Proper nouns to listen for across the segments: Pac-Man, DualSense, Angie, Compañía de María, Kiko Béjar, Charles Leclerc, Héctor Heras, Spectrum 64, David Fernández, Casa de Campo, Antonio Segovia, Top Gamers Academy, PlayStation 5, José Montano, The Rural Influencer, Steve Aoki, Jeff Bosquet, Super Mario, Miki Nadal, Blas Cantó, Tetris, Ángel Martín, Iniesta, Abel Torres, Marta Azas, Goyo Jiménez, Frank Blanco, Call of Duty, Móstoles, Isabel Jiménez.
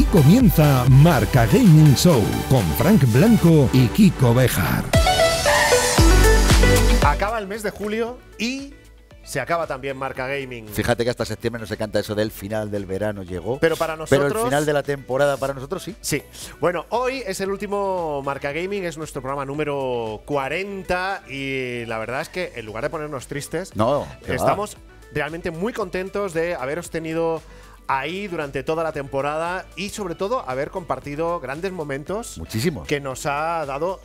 Aquí comienza Marca Gaming Show con Frank Blanco y Kiko Béjar. Acaba el mes de julio y se acaba también Marca Gaming. Fíjate que hasta septiembre no se canta eso del final del verano llegó. Pero para nosotros... Pero el final de la temporada para nosotros sí. Sí. Bueno, hoy es el último Marca Gaming, es nuestro programa número 40 y la verdad es que en lugar de ponernos tristes, estamos realmente muy contentos de haberos tenido ahí durante toda la temporada y sobre todo haber compartido grandes momentos que nos ha dado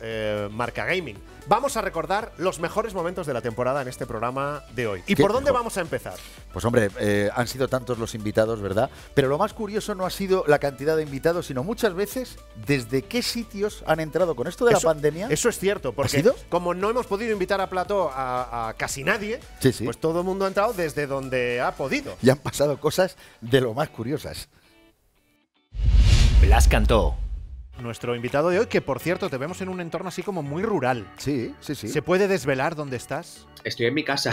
Marca Gaming. Vamos a recordar los mejores momentos de la temporada en este programa de hoy. ¿Y por dónde vamos a empezar? Pues hombre, han sido tantos los invitados, ¿verdad? Pero lo más curioso no ha sido la cantidad de invitados, sino muchas veces desde qué sitios han entrado con esto de la pandemia. Eso es cierto, porque como no hemos podido invitar a Plató a casi nadie, pues todo el mundo ha entrado desde donde ha podido. Y han pasado cosas de lo más curiosas. Blas Cantó. Nuestro invitado de hoy, que por cierto te vemos en un entorno así como muy rural. Sí, sí, sí. ¿Se puede desvelar dónde estás? Estoy en mi casa.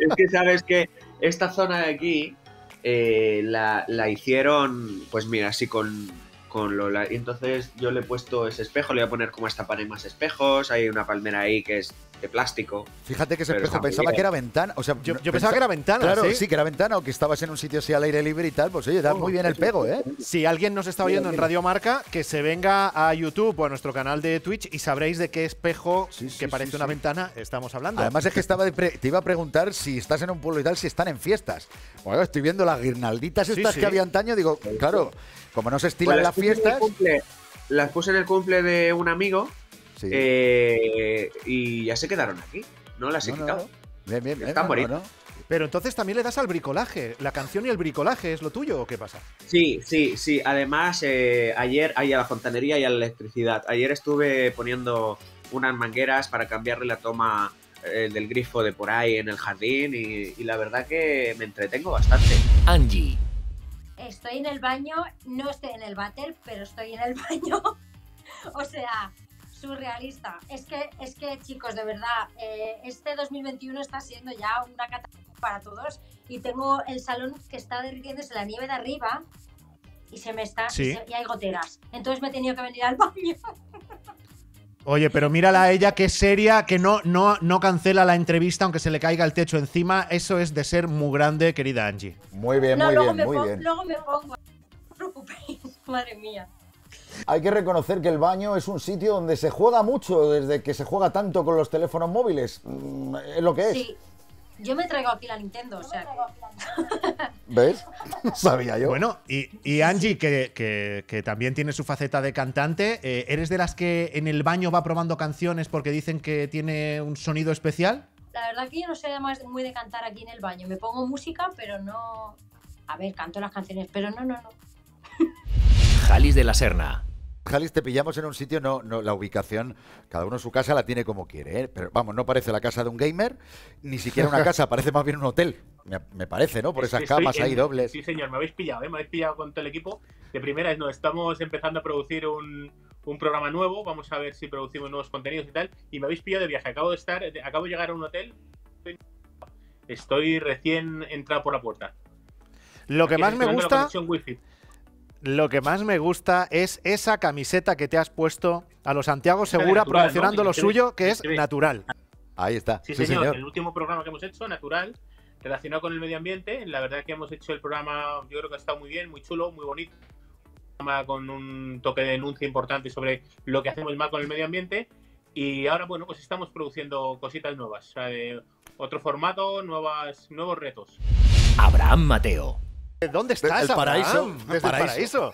Es que sabes que esta zona de aquí la hicieron, pues mira, así con Lola. Y entonces yo le he puesto ese espejo, le voy a poner como hasta panel más espejos. Hay una palmera ahí que es de plástico. Fíjate que ese espejo pensaba que era ventana. O sea, yo pensaba que era ventana. Claro, sí, que era ventana o que estabas en un sitio así al aire libre y tal. Pues oye, da muy bien el pego, ¿eh? Si alguien nos está oyendo en Radio Marca, que se venga a YouTube o a nuestro canal de Twitch y sabréis de qué espejo que parece una ventana estamos hablando. Además es que estaba te iba a preguntar si estás en un pueblo y tal, si están en fiestas. Bueno, estoy viendo las guirnalditas estas que había antaño. Digo, claro, como no se estilan las fiestas. Las puse en el cumple de un amigo. Sí. Y ya se quedaron aquí, ¿no? Las he quitado. Bien, bien, bien. Están bonitas. Pero entonces también le das al bricolaje. ¿La canción y el bricolaje es lo tuyo o qué pasa? Sí, sí, sí. Además, ayer, ahí a la fontanería y a la electricidad. Ayer estuve poniendo unas mangueras para cambiarle la toma del grifo de por ahí en el jardín y la verdad que me entretengo bastante. Angie. Estoy en el baño, no estoy en el váter, pero estoy en el baño. O sea... surrealista. Es que chicos, de verdad, este 2021 está siendo ya una catástrofe para todos y tengo el salón que está derritiéndose la nieve de arriba y se me está... ¿Sí? Y hay goteras. Entonces me he tenido que venir al baño. Oye, pero mírala a ella, que es seria, que no cancela la entrevista aunque se le caiga el techo encima. Eso es de ser muy grande, querida Angie. Muy bien, no, muy bien, muy bien. Luego me pongo, no os preocupéis, madre mía. Hay que reconocer que el baño es un sitio donde se juega mucho, desde que se juega tanto con los teléfonos móviles. Es lo que es. Sí, yo me traigo aquí la Nintendo, o sea. ¿Ves? Sabía yo. Bueno, y Angie, que también tiene su faceta de cantante, ¿eres de las que en el baño va probando canciones porque dicen que tiene un sonido especial? La verdad que yo no sé muy de cantar aquí en el baño. Me pongo música, pero no... A ver, canto las canciones, pero no. Jalís de la Serna. Jalís, te pillamos en un sitio, la ubicación, cada uno su casa la tiene como quiere, ¿eh? Pero vamos, no parece la casa de un gamer, ni siquiera una casa, parece más bien un hotel, me parece, ¿no? Por esas camas ahí dobles. Sí, señor, me habéis pillado, ¿eh? Me habéis pillado con todo el equipo. De primera es, estamos empezando a producir un programa nuevo, vamos a ver si producimos nuevos contenidos y tal, y me habéis pillado de viaje, acabo de llegar a un hotel, estoy recién entrado por la puerta. Lo que más me gusta... Lo que más me gusta es esa camiseta que te has puesto a los Santiago Segura, promocionando lo suyo, que es Natural. Ahí está. Sí, señor. El último programa que hemos hecho, Natural, relacionado con el medio ambiente. La verdad que hemos hecho el programa, yo creo que ha estado muy bien, muy chulo, muy bonito. Con un toque de denuncia importante sobre lo que hacemos mal con el medio ambiente. Y ahora, bueno, pues estamos produciendo cositas nuevas. O sea, de otro formato, nuevos retos. Abraham Mateo. ¿Dónde estás? El paraíso. Desde el paraíso.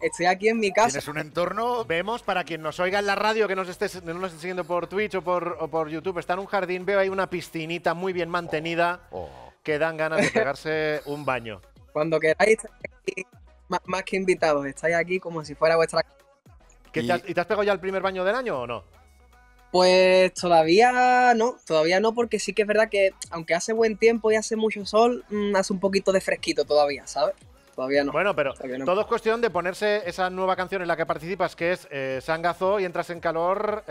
Estoy aquí en mi casa. Tienes un entorno. Vemos, para quien nos oiga en la radio, que no nos estés siguiendo por Twitch o por YouTube, está en un jardín, veo ahí una piscinita muy bien mantenida que dan ganas de pegarse un baño. Cuando queráis, aquí, más que invitados, estáis aquí como si fuera vuestra casa. ¿Y te has pegado ya el primer baño del año o no? Pues todavía no, porque sí que es verdad que aunque hace buen tiempo y hace mucho sol, hace un poquito de fresquito todavía, ¿sabes? Todavía no. Bueno, pero no. Todo es cuestión de ponerse esa nueva canción en la que participas, que es Sangazo, y entras en calor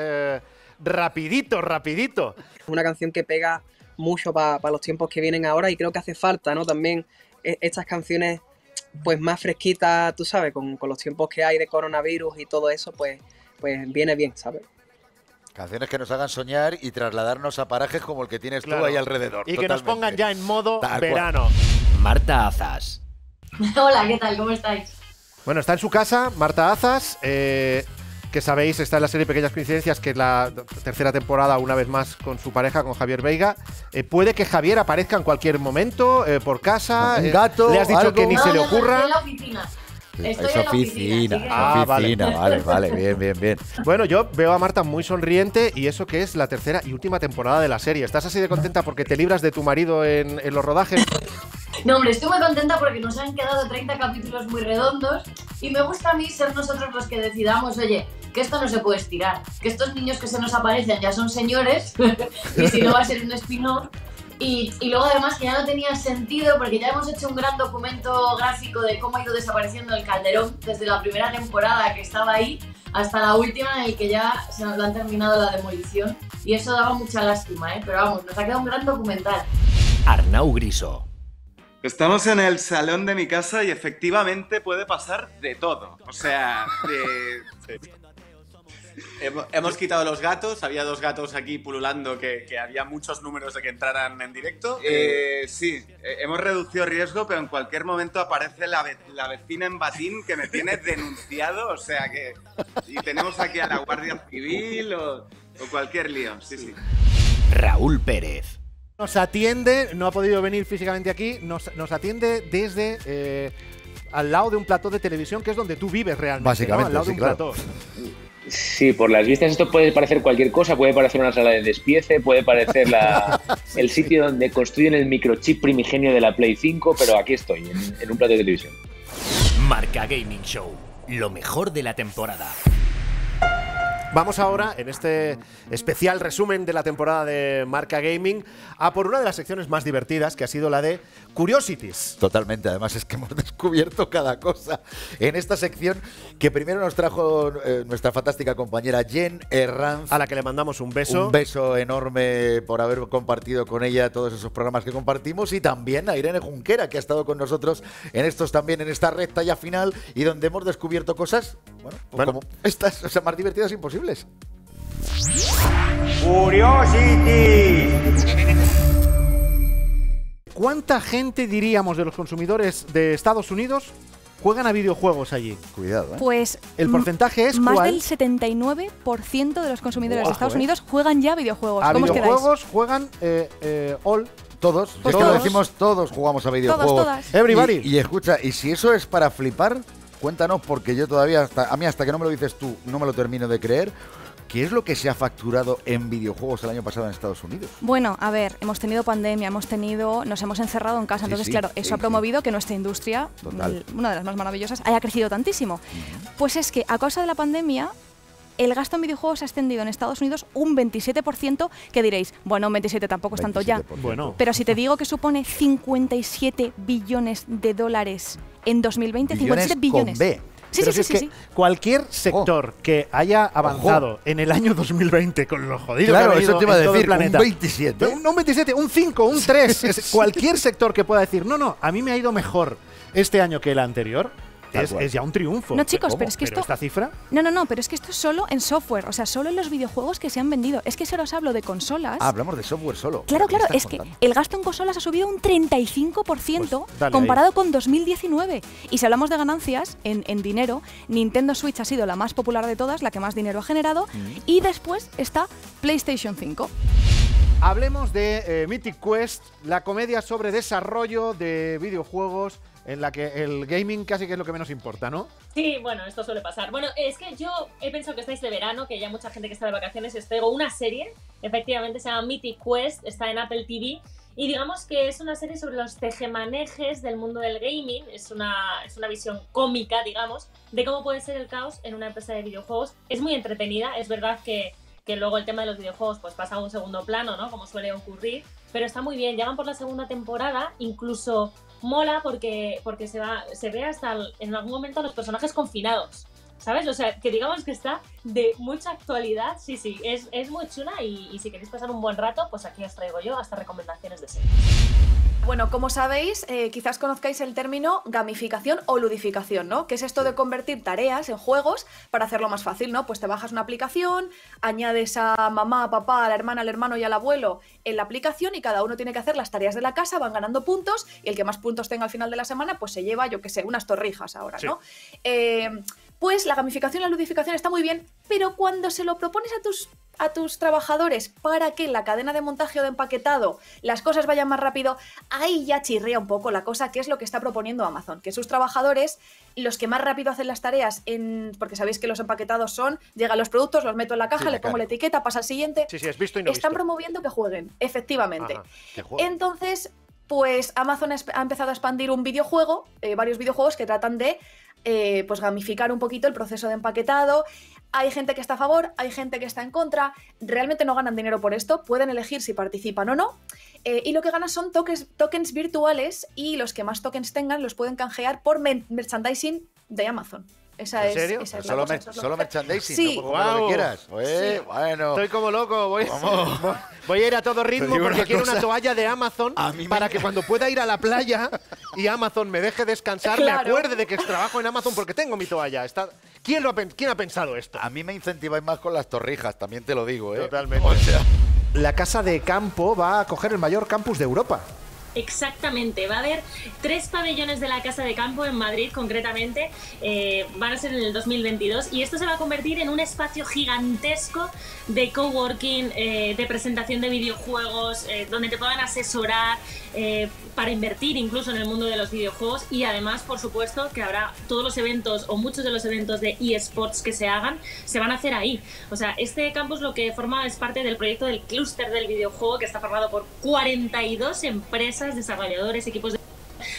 rapidito. Es una canción que pega mucho para los tiempos que vienen ahora y creo que hace falta, ¿no? También estas canciones pues más fresquita, tú sabes, con los tiempos que hay de coronavirus y todo eso, pues viene bien, ¿sabes? Canciones que nos hagan soñar y trasladarnos a parajes como el que tienes tú ahí alrededor. Y totalmente. Que nos pongan ya en modo verano. Marta Azas. Hola, ¿qué tal? ¿Cómo estáis? Bueno, está en su casa, Marta Azas, que sabéis, está en la serie Pequeñas Coincidencias, que es la tercera temporada, una vez más, con su pareja, con Javier Veiga. Puede que Javier aparezca en cualquier momento, por casa. Un gato, le has dicho algo que ni se le ocurra. Estoy en la oficina. Estoy es oficina, que... oficina, vale, bien. Bueno, yo veo a Marta muy sonriente y eso que es la tercera y última temporada de la serie. ¿Estás así de contenta porque te libras de tu marido en los rodajes? No, hombre, estoy muy contenta porque nos han quedado 30 capítulos muy redondos y me gusta a mí ser nosotros los que decidamos, oye, que esto no se puede estirar, que estos niños que se nos aparecen ya son señores y si no va a ser un spin-off. Y luego además que ya no tenía sentido porque ya hemos hecho un gran documento gráfico de cómo ha ido desapareciendo el Calderón desde la primera temporada que estaba ahí hasta la última en el que ya se nos han terminado la demolición y eso daba mucha lástima, pero vamos, nos ha quedado un gran documental. Arnau Griso. Estamos en el salón de mi casa y efectivamente puede pasar de todo, o sea, de... Sí. Hemos quitado los gatos, había dos gatos aquí pululando que había muchos números de que entraran en directo. Sí, hemos reducido riesgo, pero en cualquier momento aparece la vecina en batín que me tiene denunciado, o sea que... Y tenemos aquí a la Guardia Civil o cualquier lío, sí. Raúl Pérez. Nos atiende, no ha podido venir físicamente aquí, nos atiende desde... al lado de un plató de televisión, que es donde tú vives realmente, básicamente, ¿no? Al lado de un plató. Sí, por las vistas esto puede parecer cualquier cosa, puede parecer una sala de despiece, puede parecer el sitio donde construyen el microchip primigenio de la Play 5, pero aquí estoy, en un plato de televisión. Marca Gaming Show, lo mejor de la temporada. Vamos ahora, en este especial resumen de la temporada de Marca Gaming, a por una de las secciones más divertidas, que ha sido la de Curiosities. Totalmente, además es que hemos descubierto cada cosa en esta sección que primero nos trajo nuestra fantástica compañera Jen Herranz. A la que le mandamos un beso. Un beso enorme por haber compartido con ella todos esos programas que compartimos y también a Irene Junquera, que ha estado con nosotros en estos también, en esta recta ya final y donde hemos descubierto cosas, bueno, como estas, o sea, más divertidas imposibles. Curiosity. ¿Cuánta gente, diríamos, de los consumidores de Estados Unidos juegan a videojuegos allí? Cuidado, ¿eh? Pues el porcentaje es más del 79% de los consumidores de Estados Unidos juegan ya videojuegos. ¿Cómo os quedáis? Videojuegos juegan todos. Pues todos decimos, todos jugamos a videojuegos. Todos, todas. Everybody. Y escucha, y si eso es para flipar, cuéntanos, porque yo todavía, hasta que no me lo dices tú, no me lo termino de creer. ¿Qué es lo que se ha facturado en videojuegos el año pasado en Estados Unidos? Bueno, a ver, hemos tenido pandemia, nos hemos encerrado en casa. Entonces, claro, eso ha promovido que nuestra industria, una de las más maravillosas, haya crecido tantísimo. Pues es que a causa de la pandemia, el gasto en videojuegos ha ascendido en Estados Unidos un 27%, que diréis, bueno, un 27 tampoco es tanto ya. Bueno. Pero si te digo que supone 57 billones de dólares en 2020, billones 57 billones. Con B. Sí. Cualquier sector que haya avanzado en el año 2020 con lo jodido que ha habido en todo el planeta. Un 27. No, un 27, un 5, un 3. Cualquier sector que pueda decir, no, a mí me ha ido mejor este año que el anterior. Es ya un triunfo. No, chicos, pero es que esto... ¿Esta cifra? No, pero es que esto es solo en software. O sea, solo en los videojuegos que se han vendido. Es que se los hablo de consolas. Ah, hablamos de software solo. Claro, es que el gasto en consolas ha subido un 35% comparado con 2019. Y si hablamos de ganancias en dinero, Nintendo Switch ha sido la más popular de todas, la que más dinero ha generado. Y después está PlayStation 5. Hablemos de Mythic Quest, la comedia sobre desarrollo de videojuegos, en la que el gaming casi que es lo que menos importa, ¿no? Sí, bueno, esto suele pasar. Bueno, es que yo he pensado que estáis de verano, que ya mucha gente que está de vacaciones, os traigo una serie, efectivamente se llama Mythic Quest, está en Apple TV, y digamos que es una serie sobre los tejemanejes del mundo del gaming, es una visión cómica, digamos, de cómo puede ser el caos en una empresa de videojuegos. Es muy entretenida, es verdad que luego el tema de los videojuegos pues pasa a un segundo plano, ¿no? Como suele ocurrir, pero está muy bien, ya van por la segunda temporada, incluso... Mola porque se ve hasta en algún momento a los personajes confinados, ¿sabes? O sea, que digamos que está de mucha actualidad, sí, es muy chula y si queréis pasar un buen rato, pues aquí os traigo yo hasta recomendaciones de series. Bueno, como sabéis, quizás conozcáis el término gamificación o ludificación, ¿no? Que es esto de convertir tareas en juegos para hacerlo más fácil, ¿no? Pues te bajas una aplicación, añades a mamá, a papá, a la hermana, al hermano y al abuelo en la aplicación y cada uno tiene que hacer las tareas de la casa, van ganando puntos y el que más puntos tenga al final de la semana pues se lleva, yo qué sé, unas torrijas ahora, ¿no? Sí. Pues la gamificación y la ludificación está muy bien, pero cuando se lo propones a tus trabajadores para que en la cadena de montaje o de empaquetado las cosas vayan más rápido, ahí ya chirría un poco la cosa, que es lo que está proponiendo Amazon, que sus trabajadores, los que más rápido hacen las tareas, porque sabéis que los empaquetados son, llegan los productos, los meto en la caja, sí, le pongo la etiqueta, pasa al siguiente, sí, es visto y no están visto. Promoviendo que jueguen, efectivamente. Ajá, que jueguen. Entonces, pues Amazon ha empezado a expandir un videojuego, varios videojuegos que tratan de pues gamificar un poquito el proceso de empaquetado. Hay gente que está a favor, hay gente que está en contra, realmente no ganan dinero por esto, pueden elegir si participan o no, y lo que ganan son tokens virtuales y los que más tokens tengan los pueden canjear por merchandising de Amazon. Esa ¿En serio? Esa es solo cosa, solo merchandising, sí. No wow. Lo que quieras. Oye, sí. Bueno. Estoy como loco, voy a ir a todo ritmo porque quiero una toalla de Amazon para que cuando pueda ir a la playa y Amazon me deje descansar, claro. Me acuerde de que trabajo en Amazon porque tengo mi toalla. ¿Quién ha pensado esto? A mí me incentiváis más con las torrijas, también te lo digo, ¿eh? Totalmente. O sea. La Casa de Campo va a coger el mayor campus de Europa. Exactamente, va a haber 3 pabellones de la Casa de Campo en Madrid, concretamente, van a ser en el 2022 y esto se va a convertir en un espacio gigantesco de coworking, de presentación de videojuegos, donde te puedan asesorar para invertir incluso en el mundo de los videojuegos y además, por supuesto, que habrá todos los eventos o muchos de los eventos de eSports que se hagan, se van a hacer ahí. O sea, este campus lo que forma es parte del proyecto del clúster del videojuego que está formado por 42 empresas, desarrolladores, equipos de...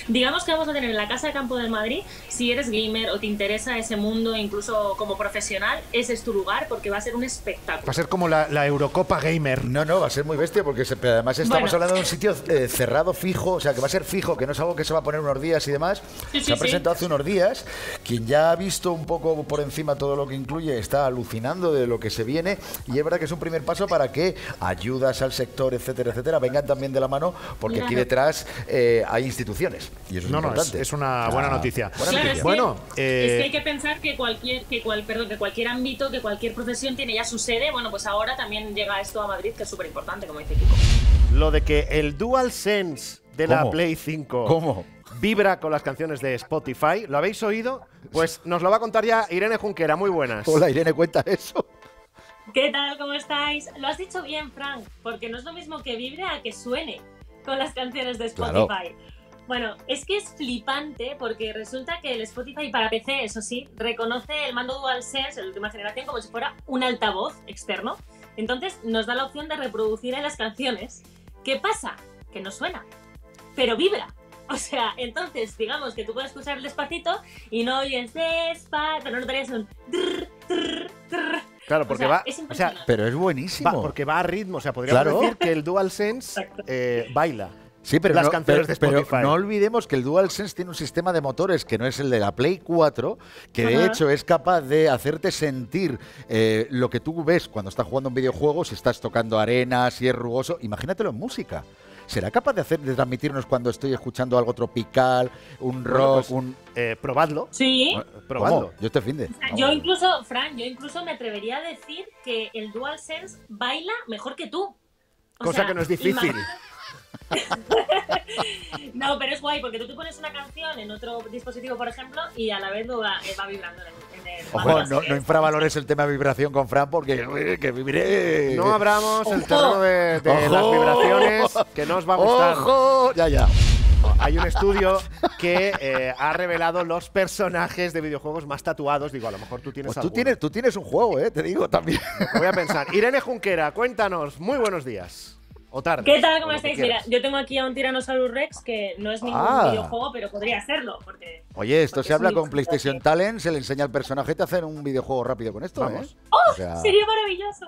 Digamos que vamos a tener en la Casa de Campo de Madrid, si eres gamer o te interesa ese mundo, incluso como profesional, ese es tu lugar porque va a ser un espectáculo. Va a ser como la Eurocopa Gamer. No, va a ser muy bestia porque además estamos hablando de un sitio cerrado, fijo, o sea que va a ser fijo, que no es algo que se va a poner unos días y demás. Sí, se ha presentado hace unos días, quien ya ha visto un poco por encima todo lo que incluye está alucinando de lo que se viene y es verdad que es un primer paso para que ayudas al sector, etcétera, etcétera, vengan también de la mano porque aquí detrás hay instituciones. Y eso es una buena noticia. Claro, es que, bueno, es que hay que pensar que cualquier ámbito, que cualquier profesión tiene ya su sede. Bueno, pues ahora también llega esto a Madrid, que es súper importante, como dice Kiko. Lo de que el DualSense de la Play 5 vibra con las canciones de Spotify, ¿lo habéis oído? Pues nos lo va a contar ya Irene Junquera. Muy buenas. Hola, Irene, cuenta eso. ¿Qué tal? ¿Cómo estáis? Lo has dicho bien, Frank, porque no es lo mismo que vibre a que suene con las canciones de Spotify. Claro. Bueno, es que es flipante porque resulta que el Spotify para PC, eso sí, reconoce el mando DualSense de última generación como si fuera un altavoz externo. Entonces nos da la opción de reproducir en las canciones. ¿Qué pasa? Que no suena, pero vibra. O sea, entonces digamos que tú puedes escuchar Despacito y no oyes Despacito, pero no notarías un trrr, trrr, trrr. Claro, porque pero es buenísimo. Porque va a ritmo, o sea, podríamos decir que el DualSense baila. Sí, pero las canciones de Spotify. Pero no olvidemos que el DualSense tiene un sistema de motores que no es el de la Play 4, que de hecho es capaz de hacerte sentir lo que tú ves cuando estás jugando un videojuego, si estás tocando arena, si es rugoso. Imagínatelo en música. ¿Será capaz de transmitirnos cuando estoy escuchando algo tropical, un rock, probadlo. Sí. Probadlo. ¿Cómo? Yo este finde. O sea, yo incluso me atrevería a decir que el DualSense baila mejor que tú. Cosa que no es difícil. No, pero es guay porque tú te pones una canción en otro dispositivo, por ejemplo, y a la vez va vibrando en el ojo, no infravalores el tema de vibración con Fran porque que viviré. No abramos el terreno de las vibraciones, que no os va a gustar. ¡Ojo! Ya. Hay un estudio que ha revelado los personajes de videojuegos más tatuados. Digo, a lo mejor tú tienes pues tú tienes un juego, te digo también. Voy a pensar. Irene Junquera, cuéntanos. Muy buenos días. O tarde. ¿Qué tal? ¿Cómo estáis? Mira, yo tengo aquí a un Tyrannosaurus Rex que no es ningún videojuego, pero podría serlo. Porque, oye, esto porque se habla con PlayStation Talent, se le enseña al personaje y te hacen un videojuego rápido con esto. Vamos. ¡Oh! O sea... Sería maravilloso.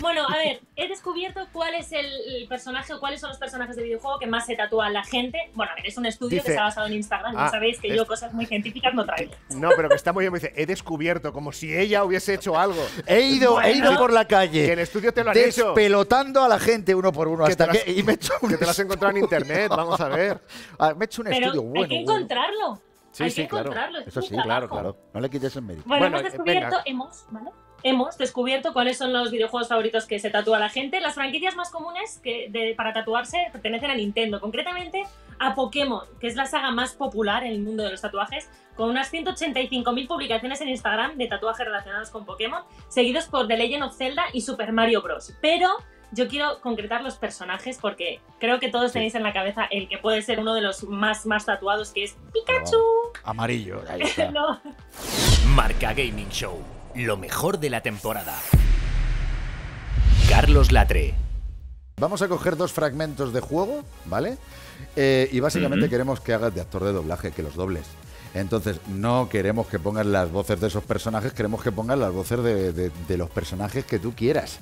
Bueno, a ver, he descubierto cuál es el personaje o cuáles son los personajes de videojuego que más se tatúan la gente. Bueno, a ver, es un estudio que se ha basado en Instagram. Ya sabéis que yo cosas muy científicas no traigo. No, pero que está muy bien. Me dice, he descubierto, como si ella hubiese hecho algo. He ido por la calle. Que en estudio te lo han hecho. Pelotando a la gente uno por uno. bueno, hasta que y me he hecho un que te lo has encontrado en internet, vamos a ver. Me he hecho un estudio bueno. Hay que encontrarlo. Sí, hay sí, que encontrarlo. Claro. Eso sí, claro, claro. No le quites el mérito. Bueno, hemos descubierto, ¿vale? Hemos descubierto cuáles son los videojuegos favoritos que se tatúa la gente. Las franquicias más comunes que para tatuarse pertenecen a Nintendo, concretamente a Pokémon, que es la saga más popular en el mundo de los tatuajes, con unas 185.000 publicaciones en Instagram de tatuajes relacionados con Pokémon, seguidos por The Legend of Zelda y Super Mario Bros. Pero yo quiero concretar los personajes porque creo que todos tenéis en la cabeza el que puede ser uno de los más tatuados, que es Pikachu. Oh, amarillo, ahí está. No. Marca Gaming Show. Lo mejor de la temporada. Carlos Latre. Vamos a coger dos fragmentos de juego, ¿vale? Y básicamente queremos que hagas de actor de doblaje, que los dobles. Entonces, no queremos que pongas las voces de esos personajes, queremos que pongas las voces de los personajes que tú quieras.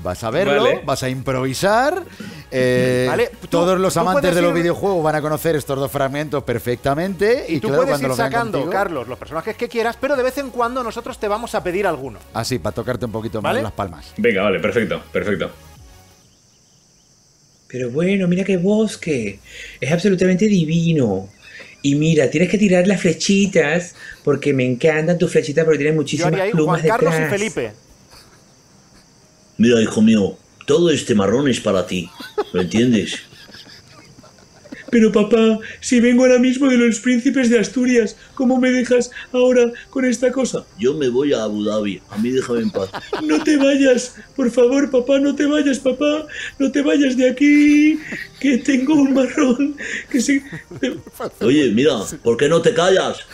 Vas a verlo, vale. Vas a improvisar. Vale, todos los amantes de los videojuegos van a conocer estos dos fragmentos perfectamente. Y tú claro, puedes ir sacando, contigo, Carlos, los personajes que quieras, pero de vez en cuando nosotros te vamos a pedir alguno. Así, para tocarte un poquito más, ¿vale? Las palmas. Venga, vale, perfecto, perfecto. Pero bueno, mira qué bosque. Es absolutamente divino. Y mira, tienes que tirar las flechitas, porque me encantan tus flechitas, porque tienes muchísimas plumas detrás. Carlos y Felipe. Mira, hijo mío, todo este marrón es para ti, ¿lo entiendes? Pero papá, si vengo ahora mismo de los Príncipes de Asturias, ¿cómo me dejas ahora con esta cosa? Yo me voy a Abu Dhabi, a mí déjame en paz. No te vayas, por favor, papá, no te vayas, papá, no te vayas de aquí, que tengo un marrón, que se... Oye, mira, ¿por qué no te callas?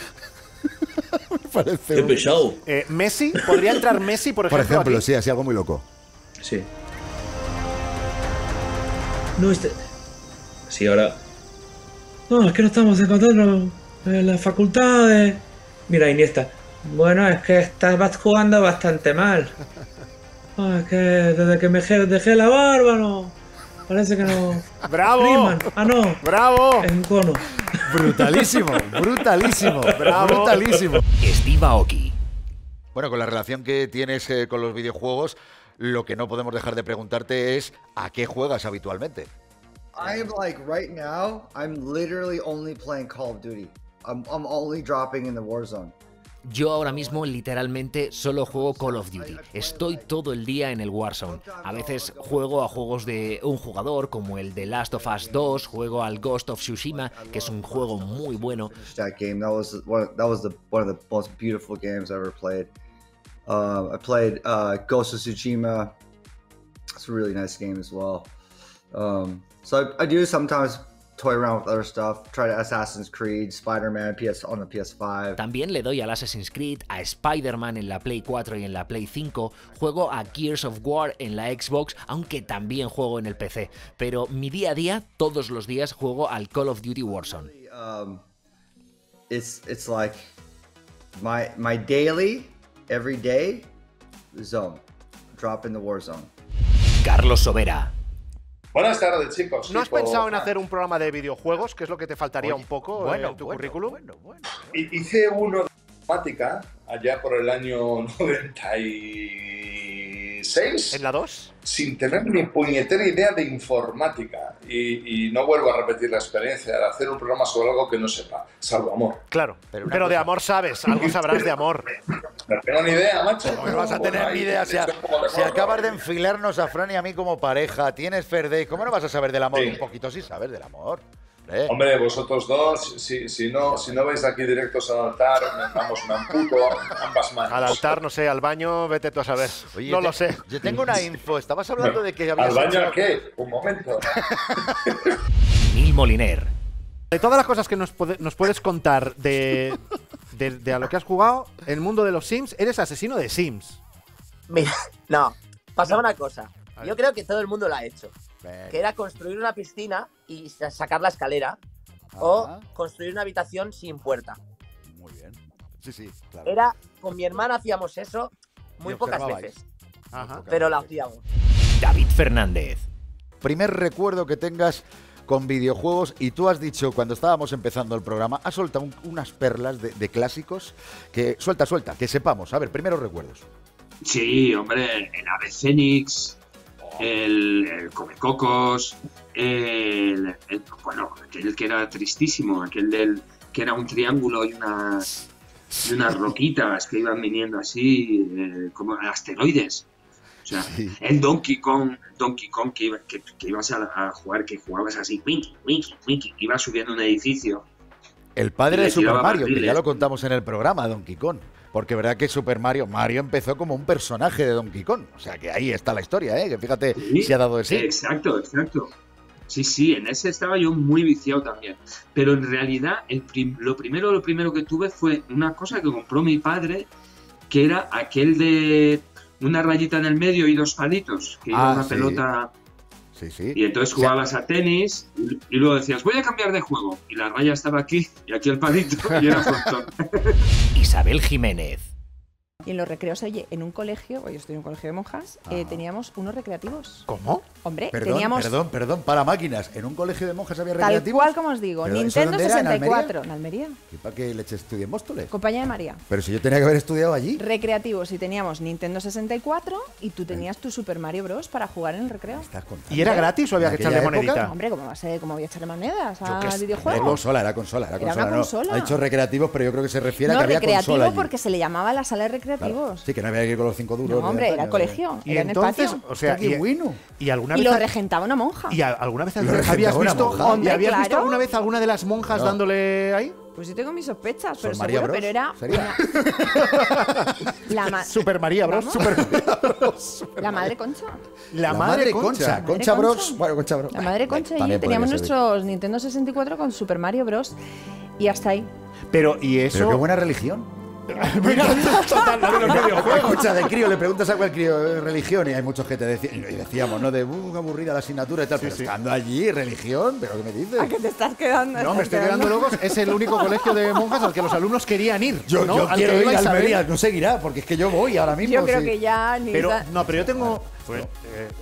Me parece... Qué pesado. ¿Messi? ¿Podría entrar Messi, por ejemplo? Por ejemplo, aquí. Sí, así algo muy loco. Sí. No, este... Sí, ahora... No, es que no estamos encontrando las facultades. Mira, Iniesta. Bueno, es que estás jugando bastante mal. No, es que desde que me dejé la barba, no. Parece que no... ¡Bravo! Riemann. Ah, no. ¡Bravo! Es un cono. Brutalísimo, brutalísimo. Bravo. Brutalísimo. Steve Aoki. Bueno, con la relación que tienes con los videojuegos... Lo que no podemos dejar de preguntarte es ¿a qué juegas habitualmente? I'm like right now I'm literally only playing Call of Duty. I'm only dropping in the Warzone. Yo ahora mismo literalmente solo juego Call of Duty. Estoy todo el día en el Warzone. A veces juego a juegos de un jugador como el de Last of Us 2, juego al Ghost of Tsushima, que es un juego muy bueno. That game that was one of the most beautiful games I ever played. I played Ghost of Tsushima. It's a really nice game as well. So I do sometimes toy around with other stuff. Try to Assassin's Creed, Spider-Man on the PS5. También le doy al Assassin's Creed, a Spider-Man en la Play 4 y en la Play 5. Juego a Gears of War en la Xbox, aunque también juego en el PC. Pero mi día a día, todos los días juego al Call of Duty Warzone. It's like my daily. Every day, zone. Drop in the war zone. Carlos Sobera. Buenas tardes, chicos. ¿No has pensado en hacer un programa de videojuegos, que es lo que te faltaría un poco en tu currículum? Hice uno de informática allá por el año 96. ¿En la 2? Sin tener ni puñetera idea de informática. Y no vuelvo a repetir la experiencia de hacer un programa sobre algo que no sepa, salvo amor. Claro, pero de amor sabes, algo sabrás de amor. No tengo ni idea, macho. No vas a tener ni idea. Si acabas de enfilarnos a Fran y a mí como pareja, tienes Ferdey, ¿cómo no vas a saber del amor? Sí. Un poquito sí sabes del amor. Hombre, vosotros dos, si no vais aquí directos al altar, damos un amputo ambas manos. Al altar, no sé, al baño, vete tú a saber. Oye, no lo sé. Yo tengo una info, estabas hablando de que habías... ¿Al baño hecho... qué? Un momento. Mil Moliner. De todas las cosas que nos puedes contar de a lo que has jugado, el mundo de los Sims, eres asesino de Sims. Mira, no, pasaba una cosa. Yo creo que todo el mundo la ha hecho. Que era construir una piscina y sacar la escalera. Ajá. O construir una habitación sin puerta. Muy bien. Sí, sí, claro. Era, con mi hermana hacíamos eso muy pocas veces. Ajá. Pero la hacíamos. David Fernández. Primer recuerdo que tengas con videojuegos, y tú has dicho cuando estábamos empezando el programa, has soltado unas perlas de clásicos que suelta, que sepamos. A ver, primeros recuerdos. Sí, hombre, el Ave Fénix. el Comecocos, bueno, aquel que era tristísimo, aquel del que era un triángulo y unas roquitas que iban viniendo así, como asteroides. O sea, sí. El Donkey Kong que ibas a jugar, que jugabas así, winky, winky, winky, ibas subiendo un edificio. El padre de Super Mario, barriles. Que ya lo contamos en el programa, Donkey Kong. Porque verdad que Super Mario empezó como un personaje de Donkey Kong. O sea, que ahí está la historia, ¿eh? Que fíjate, sí, se ha dado de sí. Exacto, exacto. Sí, sí, en ese estaba yo muy viciado también. Pero en realidad, lo primero que tuve fue una cosa que compró mi padre, que era aquel de una rayita en el medio y dos palitos, que iba una pelota... Sí, sí. Y entonces jugabas a tenis y luego decías, voy a cambiar de juego. Y la raya estaba aquí, y aquí el palito, y era frontón. Isabel Jiménez. Y en los recreos, oye, en un colegio, yo estoy en un colegio de monjas, teníamos unos recreativos. ¿Cómo? Hombre, perdón, para máquinas. ¿En un colegio de monjas había recreativos? Tal cual como os digo, Nintendo 64, en Almería. ¿Y para qué leche estudié en Móstoles? Compañía de María. Pero si yo tenía que haber estudiado allí. Recreativos, y teníamos Nintendo 64 y tú tenías tu Super Mario Bros. Para jugar en el recreo. ¿Y era gratis o había que echarle monedita? Hombre, ¿cómo voy a echarle monedas al videojuego? Era consola, era consola. Era una consola. Ha dicho recreativos, pero yo creo que se refiere a que había consola allí. No, recreativo porque se le llamaba la sala de recreativos. Claro. Sí, que no había que ir con los 5 duros. No, hombre, era el colegio. Y era entonces, en el patio. O sea, y lo regentaba una monja. ¿Y alguna vez habías visto, hombre, ¿habías claro. visto alguna vez alguna de las monjas no. dándole ahí? Pues yo tengo mis sospechas, pero seguro, pero era... Super María Bros. La madre Concha. La madre Concha. Concha Bros. Bueno, Concha Bros. La madre Concha y yo teníamos nuestros Nintendo 64 con Super Mario Bros. Y hasta ahí. Pero, ¿y eso? Pero qué buena religión. Mira, total, no me los videojuegos. Escucha, de crío, le preguntas a cuál crío religión y hay muchos que te decían, y decíamos, ¿no? De aburrida la asignatura y tal, sí, pero sí. Estando allí, religión, ¿pero qué me dices? ¿A qué te estás quedando? No, me estoy quedando locos. Es el único colegio de monjas al que los alumnos querían ir. Yo, ¿no? Yo al quiero ir a Almería, no seguirá, porque es que yo voy ahora mismo. Yo creo que ya ni... Pero, no, pero yo tengo... Pues,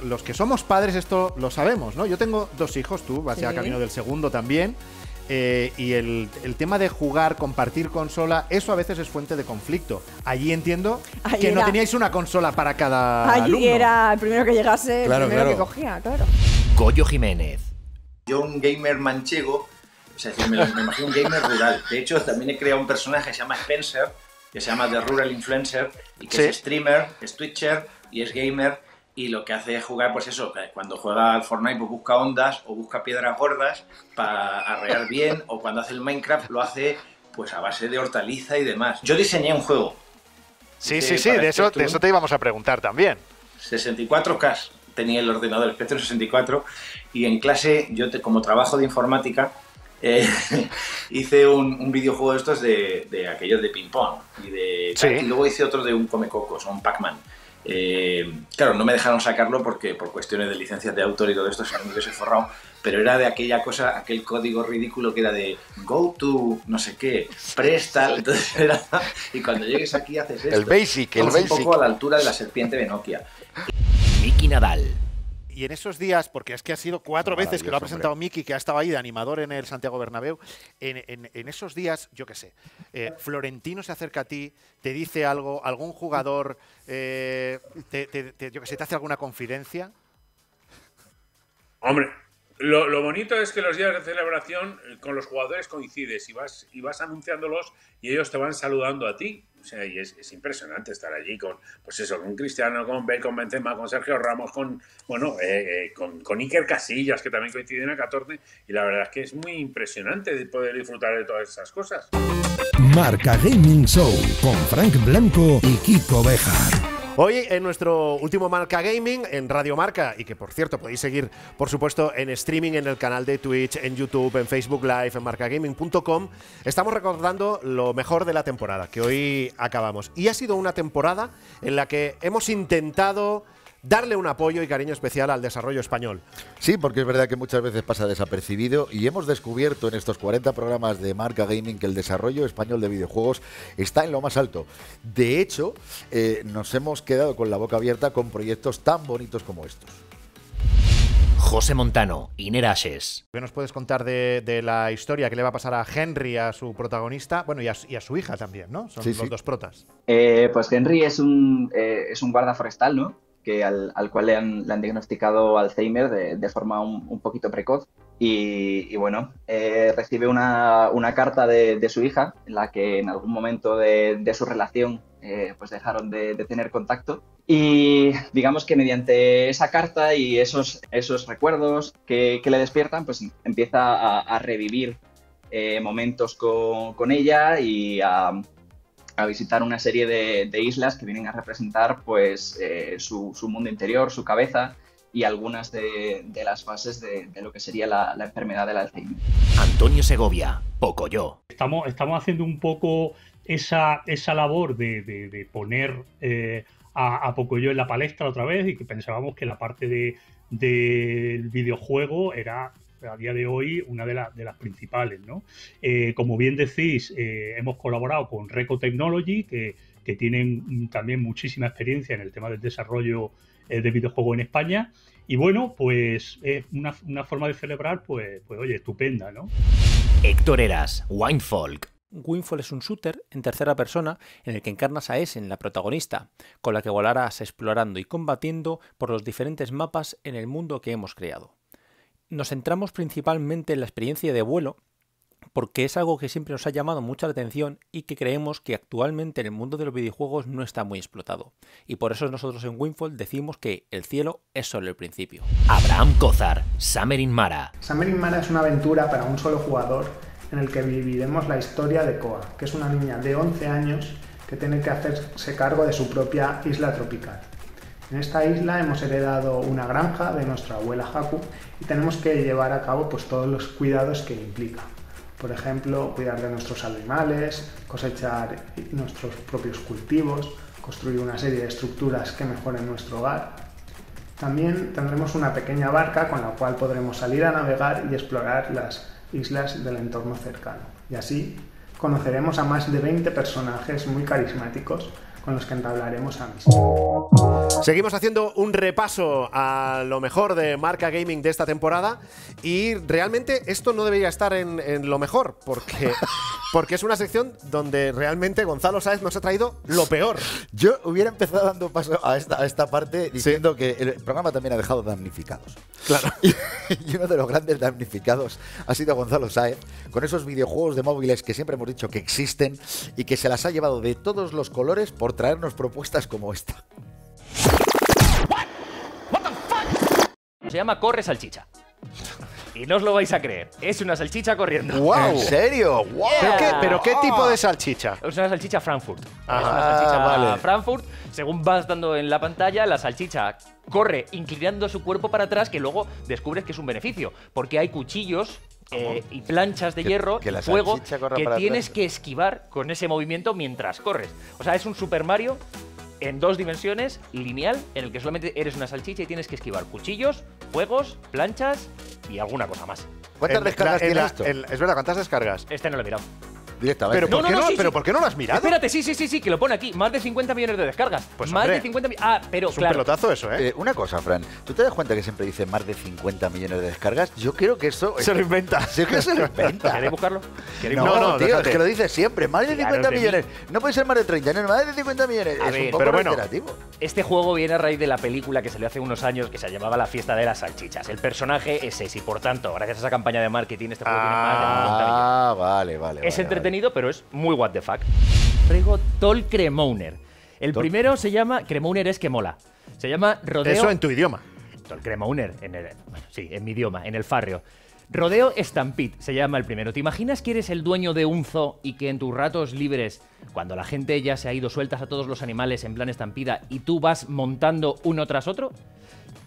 los que somos padres esto lo sabemos, ¿no? Yo tengo 2 hijos, tú vas ya a camino del segundo también. Y el tema de jugar, compartir consola, eso a veces es fuente de conflicto. Allí entiendo ahí que era. No teníais una consola para cada allí alumno. Era el primero que llegase, claro, el primero que cogía, claro. Goyo Jiménez. Yo, un gamer manchego, o sea, me imagino un gamer rural. De hecho, también he creado un personaje que se llama Spencer, que se llama The Rural Influencer, y que ¿sí? es streamer, es twitcher y es gamer. Y lo que hace es jugar, pues eso, cuando juega al Fortnite pues busca ondas o busca piedras gordas para arrear bien, o cuando hace el Minecraft lo hace pues a base de hortaliza y demás. Yo diseñé un juego. Sí, sí, de eso te íbamos a preguntar también. 64K tenía el ordenador, el Spectrum 64, y en clase, yo como trabajo de informática, hice un videojuego de estos de aquellos de ping-pong, sí. Y luego hice otro de un Comecocos, un Pac-Man. Claro, no me dejaron sacarlo porque por cuestiones de licencias de autor y todo esto se me hubiese forrado, pero era de aquella cosa, aquel código ridículo que era de go to, no sé qué, presta, entonces era, y cuando llegues aquí haces esto. El basic. Un poco a la altura de la serpiente de Nokia. Miki Nadal. Y en esos días, porque es que ha sido 4 veces que lo ha presentado Miki, que ha estado ahí de animador en el Santiago Bernabéu, en esos días, yo qué sé, Florentino se acerca a ti, te dice algo, algún jugador, yo qué sé, te hace alguna confidencia. Hombre, lo bonito es que los días de celebración con los jugadores coincides y vas anunciándolos y ellos te van saludando a ti. O sea, y es impresionante estar allí con, pues eso, con Cristiano, con Bale, con Benzema, con Sergio Ramos, con Iker Casillas, que también coinciden a 14, y la verdad es que es muy impresionante poder disfrutar de todas esas cosas. Marca Gaming Show con Frank Blanco y Kiko Béjar. Hoy en nuestro último Marca Gaming en Radio Marca, y que por cierto podéis seguir por supuesto en streaming en el canal de Twitch, en YouTube, en Facebook Live, en marcagaming.com, estamos recordando lo mejor de la temporada que hoy acabamos. Y ha sido una temporada en la que hemos intentado darle un apoyo y cariño especial al desarrollo español. Sí, porque es verdad que muchas veces pasa desapercibido y hemos descubierto en estos 40 programas de Marca Gaming que el desarrollo español de videojuegos está en lo más alto. De hecho, nos hemos quedado con la boca abierta con proyectos tan bonitos como estos. José Montano, Inerases. ¿Qué nos puedes contar de la historia que le va a pasar a Henry, a su protagonista, bueno, y a su hija también, ¿no? Son los dos protas. Pues Henry es un guarda forestal, ¿no? que al cual le han diagnosticado Alzheimer de forma un poquito precoz. Y bueno, recibe una carta de su hija, en la que en algún momento de su relación pues dejaron de tener contacto. Y digamos que mediante esa carta y esos recuerdos que le despiertan, pues empieza a revivir momentos con ella y a visitar una serie de islas que vienen a representar pues su mundo interior, su cabeza y algunas de las fases de lo que sería la enfermedad del Alzheimer. Antonio Segovia, Pocoyo. Estamos haciendo un poco esa labor de poner a Pocoyo en la palestra otra vez, y que pensábamos que la parte del videojuego era a día de hoy una de las principales, ¿no? Como bien decís, hemos colaborado con Reco Technology, que tienen también muchísima experiencia en el tema del desarrollo de videojuegos en España, y bueno, pues es una forma de celebrar, pues oye, estupenda, ¿no? Héctor Heras, Winefolk. Winfall es un shooter en tercera persona en el que encarnas a Essen, la protagonista, con la que volarás explorando y combatiendo por los diferentes mapas en el mundo que hemos creado. Nos centramos principalmente en la experiencia de vuelo, porque es algo que siempre nos ha llamado mucha la atención y que creemos que actualmente en el mundo de los videojuegos no está muy explotado. Y por eso nosotros en Winfall decimos que el cielo es solo el principio. Abraham Cozar, Summer in Mara. Summer in Mara es una aventura para un solo jugador en el que viviremos la historia de Koa, que es una niña de 11 años que tiene que hacerse cargo de su propia isla tropical. En esta isla hemos heredado una granja de nuestra abuela Haku y tenemos que llevar a cabo pues todos los cuidados que implica. Por ejemplo, cuidar de nuestros animales, cosechar nuestros propios cultivos, construir una serie de estructuras que mejoren nuestro hogar. También tendremos una pequeña barca con la cual podremos salir a navegar y explorar las islas del entorno cercano. Y así conoceremos a más de 20 personajes muy carismáticos con los que entablaremos amistad. Seguimos haciendo un repaso a lo mejor de Marca Gaming de esta temporada, y realmente esto no debería estar en lo mejor, porque es una sección donde realmente Gonzalo Sáez nos ha traído lo peor. Yo hubiera empezado dando paso a esta parte diciendo que el programa también ha dejado damnificados. Claro. Y uno de los grandes damnificados ha sido Gonzalo Sáez, con esos videojuegos de móviles que siempre hemos dicho que existen y que se las ha llevado de todos los colores por traernos propuestas como esta. Se llama Corre Salchicha. Y no os lo vais a creer. Es una salchicha corriendo. ¡Wow! ¿En serio? Wow. Yeah. ¿Pero qué tipo de salchicha? Es una salchicha Frankfurt. Es una salchicha Frankfurt. Según vas dando en la pantalla, la salchicha corre inclinando su cuerpo para atrás, que luego descubres que es un beneficio, porque hay cuchillos y planchas de hierro, fuego, que tienes que esquivar con ese movimiento mientras corres. O sea, es un Super Mario en 2 dimensiones, lineal, en el que solamente eres una salchicha y tienes que esquivar cuchillos, fuegos, planchas y alguna cosa más. ¿Cuántas descargas tiene esto? Es verdad, ¿cuántas descargas? Este no lo he mirado. Directamente. ¿Pero por qué no lo has mirado? Espérate, sí, que lo pone aquí. Más de 50 millones de descargas. Pues más de 50 millones. Ah, pero es claro. Un pelotazo eso, ¿eh? Una cosa, Fran. ¿Tú te das cuenta que siempre dice más de 50 millones de descargas? Yo creo que eso... Se lo inventa. Sí, que se lo inventa. ¿Queréis buscarlo? No, tío, déjate. Es que lo dice siempre. Más de 50 millones. No puede ser más de 30, no, más de 50 millones. A es ver, un poco pero bueno, este juego viene a raíz de la película que salió hace unos años que se llamaba La Fiesta de las Salchichas. El personaje es ese, y por tanto, gracias a esa campaña de marketing, este juego tiene más de 50 millones. Ah, vale. Es entretenido, pero es muy what the fuck. Traigo Tol Cremouner. El primero se llama... Cremouner es que mola. Se llama Rodeo... Eso en tu idioma. Tol Cremouner. Sí, en mi idioma, en el farrio. Rodeo Stampede se llama el primero. ¿Te imaginas que eres el dueño de un zoo y que en tus ratos libres, cuando la gente ya se ha ido, sueltas a todos los animales en plan estampida y tú vas montando uno tras otro?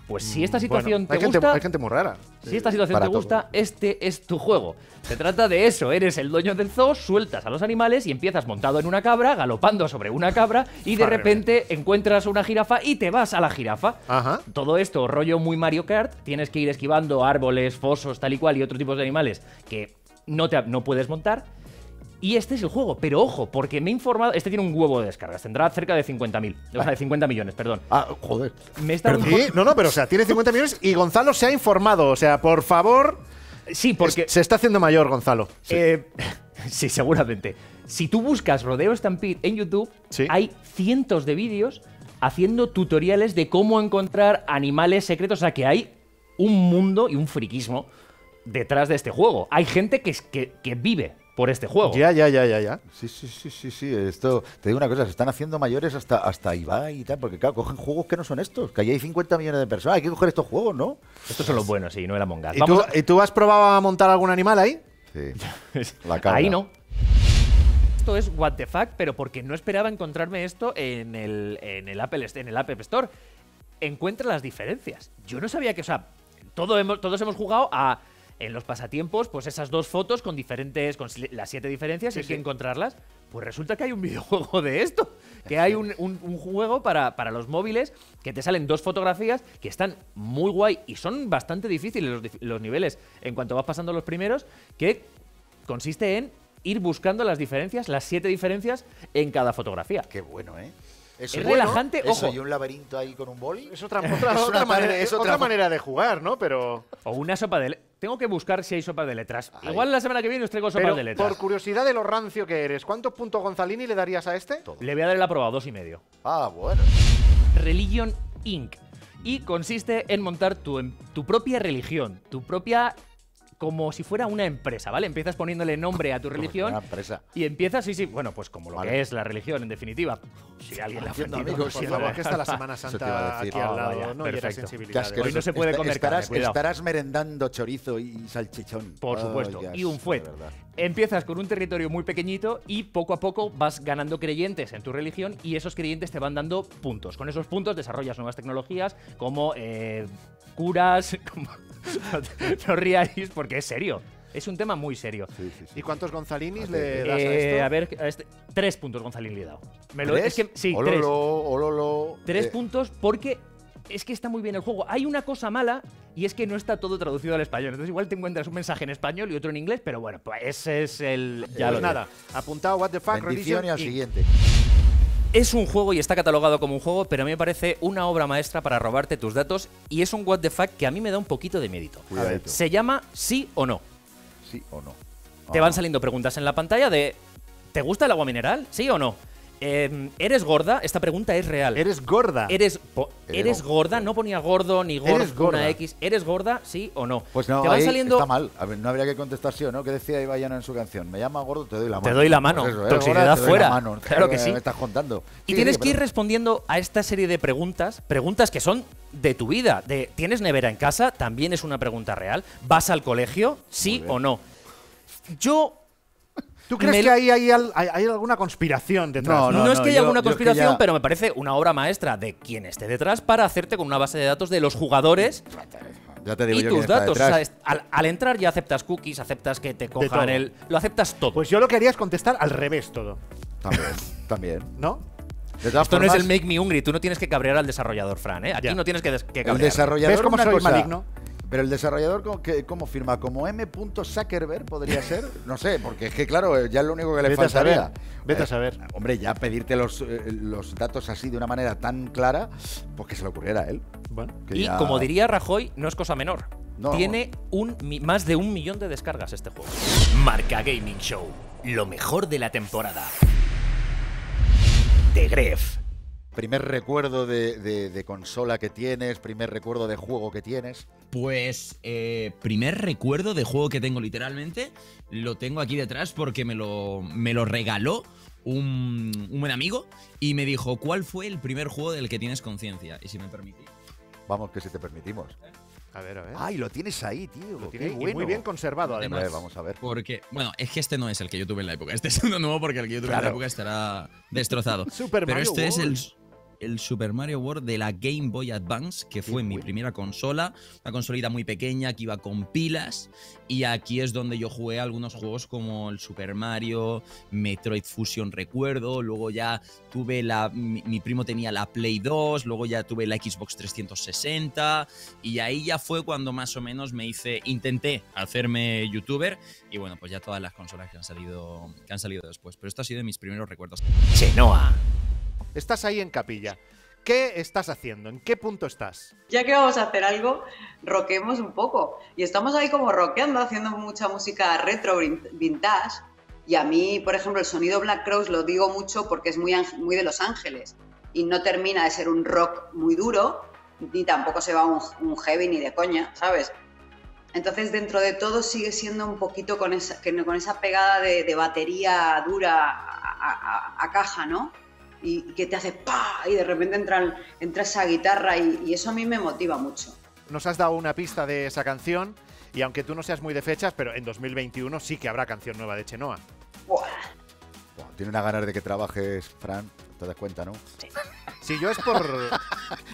Pues si esta situación te gusta... Hay gente muy rara. Si esta situación te gusta, este es tu juego. Se trata de eso, eres el dueño del zoo, sueltas a los animales y empiezas montado en una cabra, galopando sobre una cabra, y de repente encuentras una jirafa y te vas a la jirafa. Ajá. Todo esto, rollo muy Mario Kart, tienes que ir esquivando árboles, fosos, tal y cual, y otros tipos de animales que no puedes montar. Y este es el juego, pero ojo, porque me he informado... Este tiene un huevo de descargas, tendrá cerca de 50.000. O sea, de 50 millones, perdón. Ah, joder. Me está pero o sea, tiene 50 millones y Gonzalo se ha informado. O sea, por favor... Sí, porque... Se está haciendo mayor, Gonzalo. Sí. Sí, seguramente. Si tú buscas Rodeo Stampede en YouTube, ¿sí? Hay cientos de vídeos... haciendo tutoriales de cómo encontrar animales secretos. O sea, que hay un mundo y un friquismo detrás de este juego. Hay gente que vive por este juego. Ya. Sí. Esto, te digo una cosa, se están haciendo mayores hasta Ibai y tal, porque claro, cogen juegos que no son estos, que allí hay 50 millones de personas, hay que coger estos juegos, ¿no? Estos son los buenos, sí, no el Among Us. ¿Y tú has probado a montar algún animal ahí? Sí. La cara. Ahí no. Esto es what the fuck, pero porque no esperaba encontrarme esto en el App Store. Encuentra las diferencias. Yo no sabía que, o sea, todos hemos jugado a... En los pasatiempos, pues esas dos fotos con diferentes, con las 7 diferencias, sí, y hay que encontrarlas. Pues resulta que hay un videojuego de esto. Que hay un juego para los móviles que te salen 2 fotografías que están muy guay y son bastante difíciles los niveles en cuanto vas pasando los primeros, que consiste en ir buscando las diferencias, las 7 diferencias en cada fotografía. Qué bueno, ¿eh? Eso, es relajante, bueno, ojo. Eso, y un laberinto ahí con un boli. Es otra manera de jugar, ¿no? Pero... O una sopa de... Tengo que buscar si hay sopa de letras. Ay. Igual la semana que viene os traigo sopa de letras. Por curiosidad de lo rancio que eres, ¿cuántos puntos Gonzalini le darías a este? Todo. Le voy a dar el aprobado, 2,5. Ah, bueno. Religion Inc. Y consiste en montar tu propia religión, tu propia... Como si fuera una empresa, ¿vale? Empiezas poniéndole nombre a tu religión. Una empresa. Y empiezas, bueno, pues como lo que es la religión, en definitiva. Si alguien la ha ofendido, amigos, por favor, que está la Semana Santa aquí al lado, ¿no? Y era sensibilidad. Hoy no se puede comer carne. Estarás merendando chorizo y salchichón. Por supuesto, y un fuet. Empiezas con un territorio muy pequeñito y poco a poco vas ganando creyentes en tu religión y esos creyentes te van dando puntos. Con esos puntos desarrollas nuevas tecnologías como curas, como... No ríais porque es serio. Es un tema muy serio. Sí. ¿Y cuántos Gonzalinis le das a esto? A ver, a este, 3 puntos Gonzalini le he dado. ¿Tres? Es que, sí, ololo, 3. Ololo, 3 puntos porque... Es que está muy bien el juego. Hay una cosa mala y es que no está todo traducido al español. Entonces igual te encuentras un mensaje en español y otro en inglés, pero bueno, pues ese es el... Ya lo nada. Apuntado, what the fuck, religión y al siguiente. Es un juego y está catalogado como un juego, pero a mí me parece una obra maestra para robarte tus datos y es un what the fuck que a mí me da un poquito de miedito. Cuidadito. Se llama Sí o No. Sí o no. Ah. Te van saliendo preguntas en la pantalla de... ¿Te gusta el agua mineral? ¿Sí o no? ¿Eres gorda? Esta pregunta es real. ¿Eres gorda? ¿Eres gorda? No ponía gordo ni gordo, una X. ¿Eres gorda? ¿Sí o no? Pues no, te van saliendo... Está mal. A ver, no habría que contestar sí o no. ¿Qué decía Ibaiana en su canción? Me llama gordo, te doy la mano. Te doy la mano. Pues eso, toxicidad fuera. Mano. Claro que sí. Me estás contando. Y sí, tienes que ir respondiendo a esta serie de preguntas. Preguntas que son de tu vida. De, ¿tienes nevera en casa? También es una pregunta real. ¿Vas al colegio? ¿Sí o no? Yo... ¿Tú crees que ahí hay alguna conspiración detrás? No, es que haya alguna conspiración, pero me parece una obra maestra de quien esté detrás para hacerte con una base de datos de los jugadores y tus datos. O sea, al entrar ya aceptas cookies, aceptas que te cojan el... Lo aceptas todo. Pues yo lo que haría es contestar al revés todo. También. ¿No? Esto no es el Make Me Hungry. Tú no tienes que cabrear al desarrollador, Fran, ¿eh? Aquí no tienes que cabrear. El desarrollador, ¿ves cómo soy maligno? Pero el desarrollador, ¿cómo firma? ¿Como M. Zuckerberg podría ser? No sé, porque es que, claro, ya es lo único que le faltaría. Vete a saber. Hombre, ya pedirte los datos así de una manera tan clara, pues que se le ocurriera a él. Bueno, y ya... como diría Rajoy, no es cosa menor. No. Tiene más de 1 millón de descargas este juego. Marca Gaming Show, lo mejor de la temporada. The Gref. ¿Primer recuerdo de consola que tienes? ¿Primer recuerdo de juego que tienes? Pues primer recuerdo de juego que tengo literalmente lo tengo aquí detrás porque me lo regaló un buen amigo y me dijo ¿cuál fue el primer juego del que tienes conciencia? Y si me permitís. Vamos, que si te permitimos. A ver. Ay, lo tienes ahí, tío. Lo tienes bueno. Muy bien conservado, además. Vamos a ver. Porque, bueno, es que este no es el que yo tuve en la época. Este es uno nuevo porque el que yo tuve en la época estará destrozado. Pero este es el Super Mario Bros. De la Game Boy Advance, que fue mi primera consola, una consolita muy pequeña que iba con pilas, y aquí es donde yo jugué algunos juegos como el Super Mario, Metroid Fusion recuerdo, luego ya tuve mi primo tenía la Play 2, luego ya tuve la Xbox 360, y ahí ya fue cuando más o menos intenté hacerme youtuber, y bueno, pues ya todas las consolas que han salido después, pero esto ha sido de mis primeros recuerdos. Chenoa. Estás ahí en capilla. ¿Qué estás haciendo? ¿En qué punto estás? Ya que vamos a hacer algo, roquemos un poco. Y estamos ahí como roqueando, haciendo mucha música retro, vintage. Y a mí, por ejemplo, el sonido Black Crowes lo digo mucho porque es muy de Los Ángeles. y no termina de ser un rock muy duro, ni tampoco se va un heavy ni de coña, ¿sabes? Entonces, dentro de todo, sigue siendo un poquito con esa pegada de batería dura a caja, ¿no? Y que te hace ¡pa! Y de repente entra esa guitarra y eso a mí me motiva mucho. Nos has dado una pista de esa canción y aunque tú no seas muy de fechas, pero en 2021 sí que habrá canción nueva de Chenoa. ¡Buah! Bueno, tiene una ganas de que trabajes, Fran, te das cuenta, ¿no? Sí. Si yo es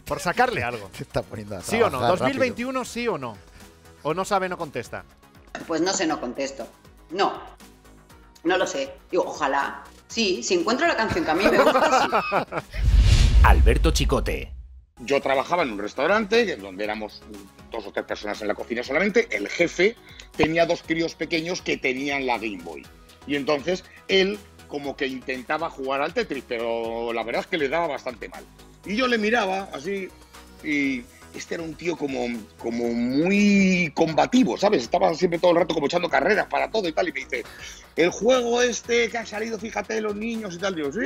por sacarle algo. Te está poniendo a ¿sí o no? 2021 rápido. Sí o no. ¿O no sabe, no contesta? Pues no sé, no contesto. No. No lo sé. Digo, ojalá. Sí, si encuentro la canción que a mí me gusta, sí. Alberto Chicote. Yo trabajaba en un restaurante donde éramos 2 o 3 personas en la cocina solamente. El jefe tenía 2 críos pequeños que tenían la Game Boy. Y entonces él como que intentaba jugar al Tetris, pero la verdad es que le daba bastante mal. Y yo le miraba así y... Este era un tío como muy combativo, ¿sabes? Estaba siempre todo el rato como echando carreras para todo y tal. Y me dice, el juego este que ha salido, fíjate, los niños y tal. Digo, sí,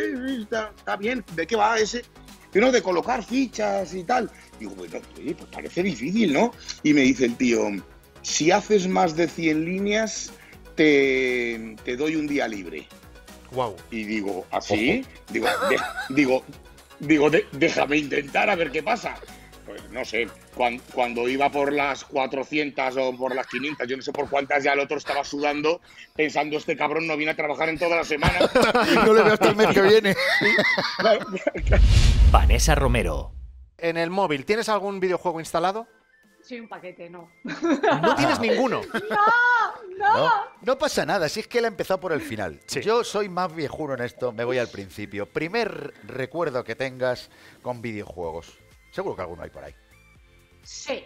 está bien. ¿De qué va ese? Pero de colocar fichas y tal. Digo, bueno, pues parece difícil, ¿no? Y me dice el tío, si haces más de 100 líneas, te doy un día libre. Wow. Y digo, ¿así? Digo, déjame intentar a ver qué pasa. Pues no sé, cuando iba por las 400 o por las 500, yo no sé por cuántas, ya el otro estaba sudando, pensando, este cabrón no viene a trabajar en toda la semana. No le veo hasta el mes que viene. Vanessa Romero. En el móvil, ¿tienes algún videojuego instalado? Soy un paquete, no. ¿No tienes ninguno? ¡No! No pasa nada, si es que él ha empezado por el final. Sí. Yo soy más viejuno en esto, me voy al principio. Primer recuerdo que tengas con videojuegos. Seguro que alguno hay por ahí. Sí.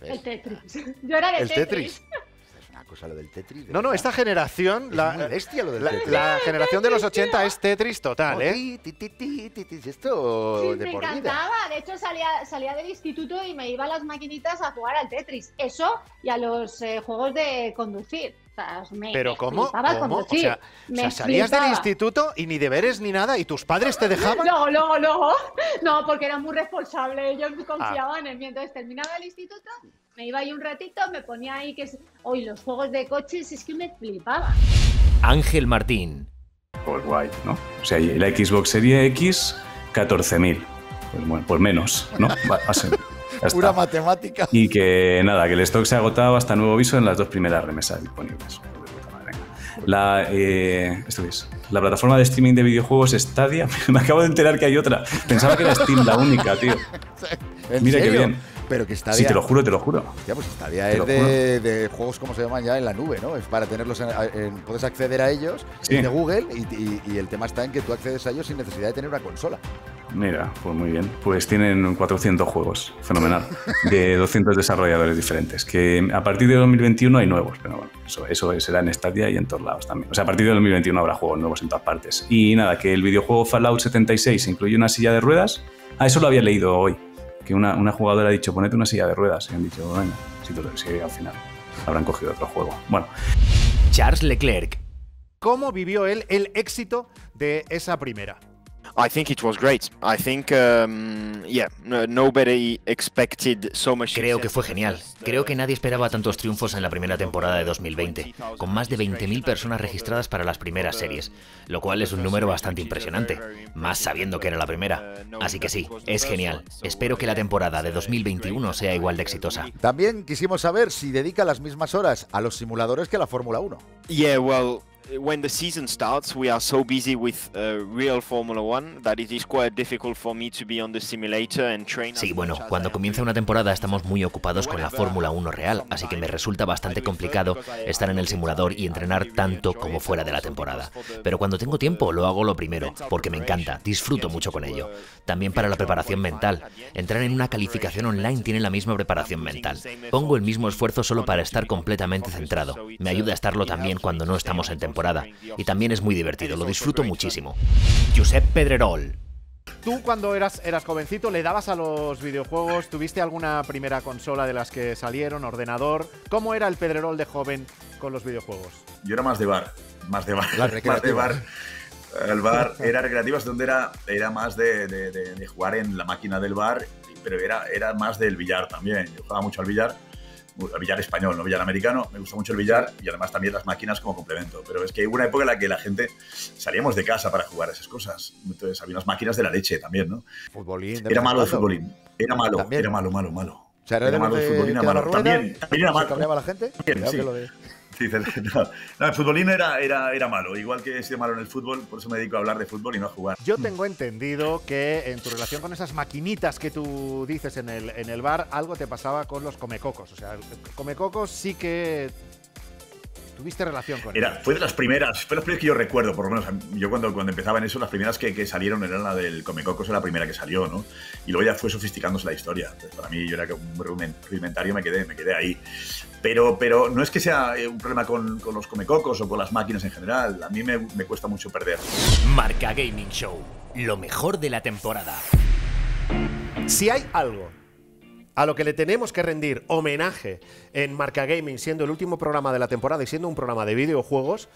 El Tetris. Yo era de Tetris. ¿El Tetris? Es una cosa lo del Tetris. De no, esta generación... La generación de los 80 es Tetris total, oh, ¿eh? Esto sí, de me por encantaba. Vida. De hecho, salía del instituto y me iba a las maquinitas a jugar al Tetris. Eso y a los juegos de conducir. O sea, ¿pero cómo? Conducir. O sea, salías del instituto y ni deberes ni nada y tus padres te dejaban. No, porque eran muy responsables, ellos confiaban en mí. Entonces terminaba el instituto, me iba ahí un ratito, me ponía ahí que... Hoy los juegos de coches es que me flipaba. Ángel Martín. Pues guay, ¿no? O sea, y la Xbox Series X, 14.000. Pues bueno, pues menos, ¿no? Va a ser... Pura matemática. Y que nada, que el stock se ha agotado hasta nuevo aviso en las 2 primeras remesas disponibles. La plataforma de streaming de videojuegos Stadia. Me acabo de enterar que hay otra. Pensaba que era Steam la única, tío. Mira qué bien. Pero que Stadia... Sí, te lo juro. Hostia, pues Stadia es de juegos, como se llaman ya, en la nube, ¿no? Es para tenerlos puedes acceder a ellos, sí, de Google, y el tema está en que tú accedes a ellos sin necesidad de tener una consola. Mira, pues muy bien. Pues tienen 400 juegos, fenomenal, de 200 desarrolladores diferentes, que a partir de 2021 hay nuevos, pero bueno, eso será en Stadia y en todos lados también. O sea, a partir de 2021 habrá juegos nuevos en todas partes. Y nada, que el videojuego Fallout 76 incluye una silla de ruedas. Ah, eso lo había leído hoy, que una jugadora ha dicho, ponete una silla de ruedas, y han dicho, venga, si al final habrán cogido otro juego. Bueno. Charles Leclerc. ¿Cómo vivió él el éxito de esa primera? I think it was great. I think, nobody expected so much. Creo que fue genial. Creo que nadie esperaba tantos triunfos en la primera temporada de 2020, con más de 20.000 personas registradas para las primeras series, lo cual es un número bastante impresionante, más sabiendo que era la primera. Así que sí, es genial. Espero que la temporada de 2021 sea igual de exitosa. También quisimos saber si dedica las mismas horas a los simuladores que a la Fórmula 1. Yeah, well... When the season starts, we are so busy with real Formula 1 that it is quite difficult for me to be on the simulator and train. Sí, bueno, cuando comienza una temporada estamos muy ocupados con la Fórmula 1 real, así que me resulta bastante complicado estar en el simulador y entrenar tanto como fuera de la temporada. Pero cuando tengo tiempo lo hago lo primero, porque me encanta, disfruto mucho con ello. También para la preparación mental. Entrar en una calificación online tiene la misma preparación mental. Pongo el mismo esfuerzo solo para estar completamente centrado. Me ayuda a estarlo también cuando no estamos en temporada. Y también es muy divertido, lo disfruto muchísimo. Josep Pedrerol. Tú cuando eras jovencito le dabas a los videojuegos, ¿tuviste alguna primera consola de las que salieron, ordenador? ¿Cómo era el Pedrerol de joven con los videojuegos? Yo era más de bar, más de bar. El bar era recreativas, donde era más de jugar en la máquina del bar, pero era más del billar también. Yo jugaba mucho al billar español, no billar americano. Me gusta mucho el billar y además también las máquinas como complemento. Pero es que hubo una época en la que la gente salíamos de casa para jugar a esas cosas. Entonces había unas máquinas de la leche también, ¿no? Futbolín. Era malo el futbolín. Era malo, también. Era malo, malo, malo. O sea, era malo el futbolín, era malo. También era malo. ¿Se cambiaba la gente? También, sí. No, el futbolín era malo, igual que he sido malo en el fútbol, por eso me dedico a hablar de fútbol y no a jugar. Yo tengo entendido que en tu relación con esas maquinitas que tú dices en el bar, algo te pasaba con los comecocos. O sea, el comecocos sí que tuviste relación con él. Fue de las primeras que yo recuerdo, por lo menos yo cuando empezaba en eso, las primeras que salieron eran la del comecocos, era la primera que salió, ¿no? Y luego ya fue sofisticándose la historia. Entonces, para mí, yo era un rudimentario, me quedé ahí. Pero no es que sea un problema con los comecocos o con las máquinas en general. A mí me cuesta mucho perder. Marca Gaming Show, lo mejor de la temporada. Si hay algo a lo que le tenemos que rendir homenaje en Marca Gaming, siendo el último programa de la temporada y siendo un programa de videojuegos,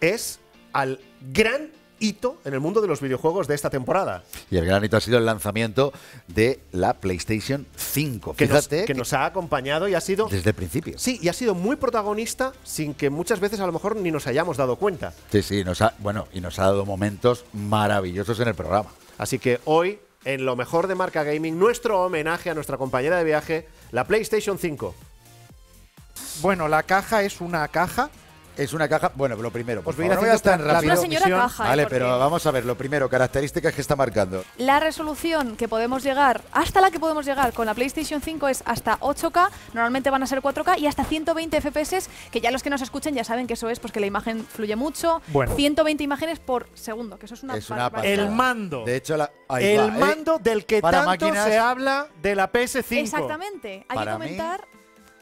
es al gran hito en el mundo de los videojuegos de esta temporada. Y el gran hito ha sido el lanzamiento de la PlayStation 5. Fíjate que nos ha acompañado y ha sido desde el principio. Sí, y ha sido muy protagonista sin que muchas veces a lo mejor ni nos hayamos dado cuenta. Sí, sí, nos ha dado momentos maravillosos en el programa. Así que hoy, en lo mejor de Marca Gaming, nuestro homenaje a nuestra compañera de viaje, la PlayStation 5. Bueno, la caja es una caja. Es una caja. Bueno, lo primero, por favor, no voy a estar tan rápido. Es una señora caja. Vale, pero vamos a ver, lo primero, características que está marcando. La resolución que podemos llegar, hasta la que podemos llegar con la PlayStation 5 es hasta 8K, normalmente van a ser 4K y hasta 120 FPS, que ya los que nos escuchen ya saben que eso es, pues que la imagen fluye mucho. Bueno. 120 imágenes por segundo, que eso es una pasada. El mando. De hecho, el mando del que tanto se habla de la PS5. Exactamente.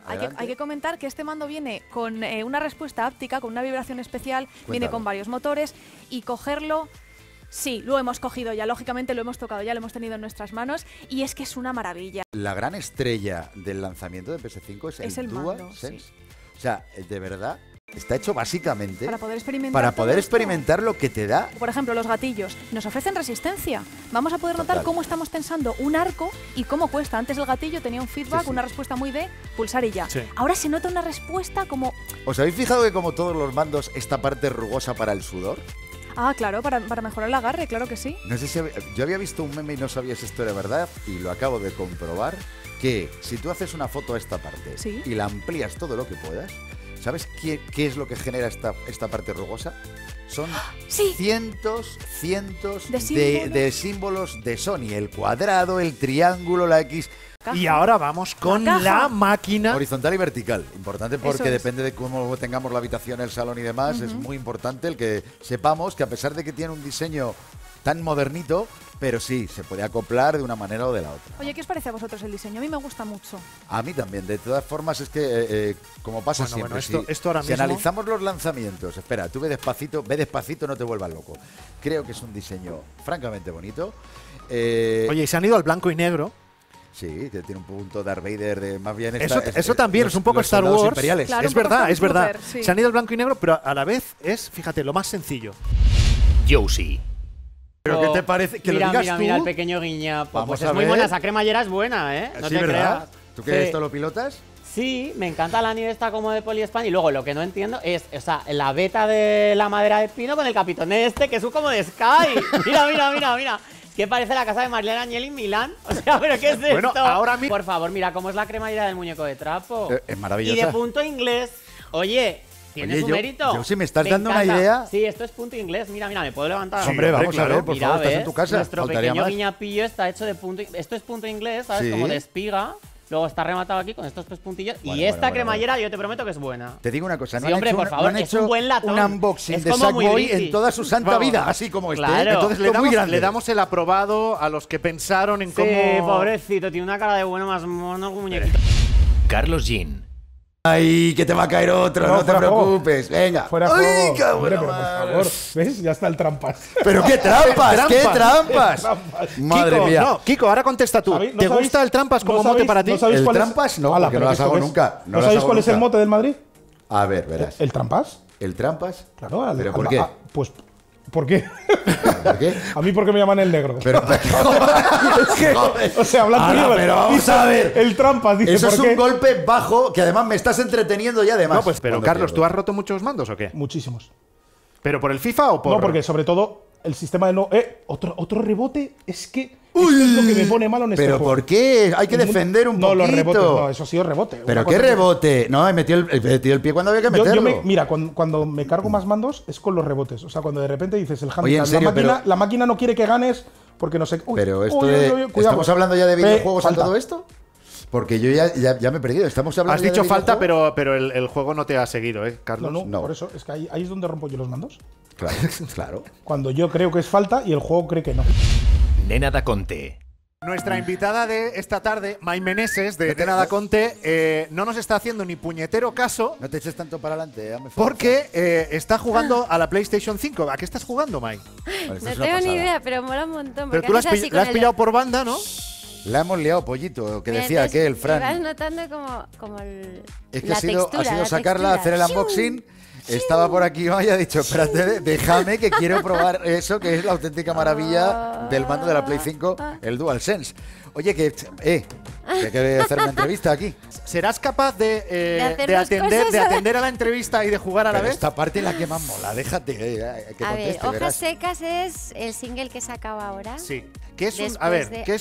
Hay que comentar que este mando viene con una respuesta áptica, con una vibración especial. Cuéntame. Viene con varios motores y cogerlo, sí, lo hemos cogido ya, lógicamente lo hemos tocado ya, lo hemos tenido en nuestras manos y es que es una maravilla. La gran estrella del lanzamiento de PS5 es el DualSense. Sí. O sea, de verdad, está hecho básicamente para poder experimentar lo que te da. Por ejemplo, los gatillos nos ofrecen resistencia. Vamos a poder notar cómo estamos tensando un arco y cómo cuesta. Antes el gatillo tenía un feedback, una respuesta muy de pulsar y ya. Sí. Ahora se nota una respuesta como... ¿Os habéis fijado que como todos los mandos, esta parte es rugosa para el sudor? Ah, claro, para mejorar el agarre, claro que sí. No sé si yo había visto un meme y no sabía si esto era verdad y lo acabo de comprobar, que si tú haces una foto a esta parte y la amplías todo lo que puedas, ¿sabes qué es lo que genera esta parte rugosa? Son cientos de símbolos de Sony. El cuadrado, el triángulo, la X. Caja. Y ahora vamos con la máquina. Horizontal y vertical. Importante porque depende de cómo tengamos la habitación, el salón y demás. Es muy importante el que sepamos que a pesar de que tiene un diseño tan modernito, pero sí, se puede acoplar de una manera o de la otra. Oye, ¿qué os parece a vosotros el diseño? A mí me gusta mucho. A mí también. De todas formas, es que, como pasa siempre, si analizamos los lanzamientos... Espera, tú ve despacito, no te vuelvas loco. Creo que es un diseño francamente bonito. Oye, y se han ido al blanco y negro. Sí, que tiene un punto Darth Vader de más bien... Eso también es un poco Star Wars. Claro, es verdad. Se han ido al blanco y negro, pero a la vez es, fíjate, lo más sencillo. Yoshi. ¿Pero qué te parece? Que mira, lo digas mira, el pequeño guiña. Pues es muy buena, esa cremallera es buena, ¿eh? No te creas. ¿Tú qué esto lo pilotas? Sí, me encanta la nieve esta como de poliespan. Y luego lo que no entiendo es, o sea, la veta de la madera de pino con el capitón este, que es como de Sky. Mira. Que parece la casa de Marlena Agnelli en Milán. O sea, ¿pero qué es esto? Bueno, ahora mismo... Por favor, mira cómo es la cremallera del muñeco de trapo. Es maravillosa. Y de punto inglés. Oye... Tiene su mérito. Yo, si me estás dando una idea. Sí, esto es punto inglés. Mira, me puedo levantar. Sí, hombre, vamos a ver, por favor, estás en tu casa. Nuestro pequeño guiñapillo está hecho de punto. Esto es punto inglés, ¿sabes? Sí. Como de espiga. Luego está rematado aquí con estos tres puntillos. Bueno, y esta cremallera, yo te prometo que es buena. Te digo una cosa, no han hecho un unboxing de Sackboy en toda su santa vida, así como este. Entonces le damos el aprobado a los que pensaron en cómo... Sí, pobrecito, tiene una cara de bueno más mono que un muñequito. Carlos Jean. Ay, que te va a caer otro, no te preocupes, venga. Fuera juego. Ay, cabrón. Hombre, pero por favor, ¿ves? Ya está el trampas. ¿Pero qué trampas? ¿Qué trampas? Madre mía. No, Kiko, ahora contesta tú. ¿Te gusta el trampas como mote para ti? ¿El trampas? No, porque no las hago nunca. ¿No sabéis cuál es el mote del Madrid? A ver, verás. ¿El trampas? ¿El trampas? Claro. ¿Pero por qué? Pues ¿Por qué? ¿Por qué? A mí porque me llaman el negro. Pero es que, o sea, hablando de... Pero vamos a ver. El trampas dice, eso es un golpe bajo que además me estás entreteniendo y además. No, pues, pero Carlos, ¿tú has roto muchos mandos o qué? Muchísimos. ¿Pero por el FIFA o por...? No, porque sobre todo el sistema de no... Otro rebote es que... Uy, es lo que me pone malo en este juego. ¿Pero por qué? Hay que defender un poquito. No, los rebotes, no, eso ha sido rebote. ¿Pero qué rebote? No, he metido el pie cuando había que meterlo. Mira, cuando me cargo más mandos es con los rebotes. O sea, cuando de repente dices el handicap, la máquina no quiere que ganes porque no sé... Pero esto ¿estamos hablando ya de videojuegos en todo esto? Porque yo ya me he perdido. Estamos hablando. Has dicho falta, pero el juego no te ha seguido, ¿eh, Carlos? No, por eso. Es que ahí es donde rompo yo los mandos. Claro, claro. Cuando yo creo que es falta y el juego cree que no. Nena da Conte. Nuestra invitada de esta tarde, May Meneses, de Nena da Conte, no nos está haciendo ni puñetero caso. No te eches tanto para adelante. Porque está jugando a la PlayStation 5. ¿A qué estás jugando, May? Vale, no tengo ni idea, pero mola un montón. Pero tú la has pillado por banda, ¿no? La hemos liado, pollito, que mira, decía que el Fran. Vas notando como el... Es que la ha sido sacarla, hacer el unboxing. Estaba por aquí hoy y ha dicho, espérate, déjame que quiero probar eso, que es la auténtica maravilla del mando de la Play 5, el DualSense. Oye, que hay que hacer una entrevista aquí. ¿Serás capaz de atender a la entrevista y de jugar a la vez? Esta parte es la que más mola, déjate que conteste. A ver, Hojas Secas es el single que se acaba ahora. Sí. ¿Qué es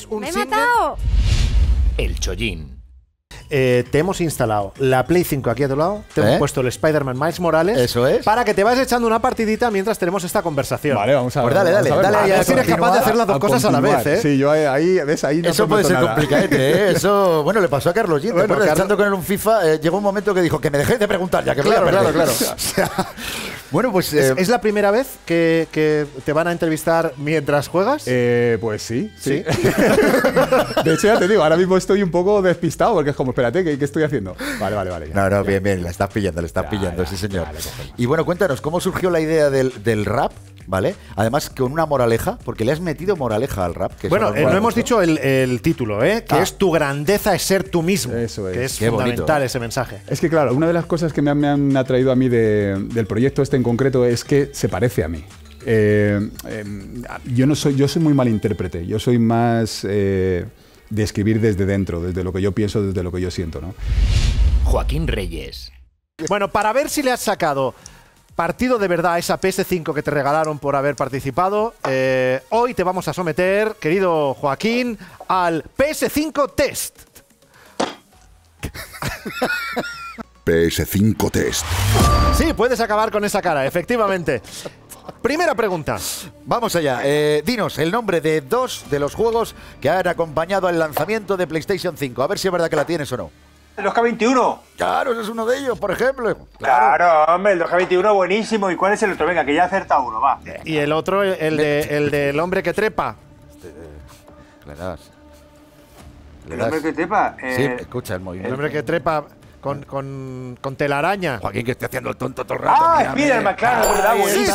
un single? ¡Me he matado! El Chollín. Te hemos instalado la Play 5 aquí a tu lado. Te hemos puesto el Spider-Man Miles Morales. Eso es. Para que te vayas echando una partidita mientras tenemos esta conversación. Vale, vamos a ver. Pues dale. A ver si eres capaz de hacer las dos cosas a la vez, ¿eh? Sí, yo ahí no. Eso puede ser complicadete, ¿eh? Eso, bueno, le pasó a Carlos Gin. Bueno, Carlos con un FIFA, llegó un momento que dijo que me dejéis de preguntar ya. Que claro. O sea, bueno, pues... ¿Es la primera vez que te van a entrevistar mientras juegas? Pues sí. De hecho, ya te digo, ahora mismo estoy un poco despistado porque es como, espérate, ¿qué estoy haciendo? Vale. Ya. Bien, la estás pillando, sí señor. Vale, y bueno, cuéntanos, ¿cómo surgió la idea del rap? ¿Vale? Además, con una moraleja, porque le has metido moraleja al rap. Que bueno, no hemos dicho el título, ¿eh? Que es tu grandeza es ser tú mismo. Eso es. Que es fundamental ese mensaje. Es que claro, una de las cosas que me han atraído a mí del proyecto este en concreto es que se parece a mí. Yo soy muy mal intérprete, yo soy más... de escribir desde dentro, desde lo que yo pienso, desde lo que yo siento, ¿no? Joaquín Reyes. Bueno, para ver si le has sacado partido de verdad a esa PS5 que te regalaron por haber participado, hoy te vamos a someter, querido Joaquín, al PS5 Test. PS5 Test. Sí, puedes acabar con esa cara, efectivamente. Primera pregunta. Vamos allá. Dinos el nombre de dos de los juegos que han acompañado al lanzamiento de PlayStation 5. A ver si es verdad que la tienes o no. El 2K21. Claro, ese es uno de ellos, por ejemplo. Claro, hombre, el 2K21 buenísimo. ¿Y cuál es el otro? Venga, que ya acerta uno, va. Y el otro, el del hombre que trepa. ¿El hombre que trepa? Sí, escucha el movimiento. El hombre que trepa... Con telaraña. Joaquín, que esté haciendo el tonto todo el rato. ¡Ah, Spider-Man, claro! ¡Sí,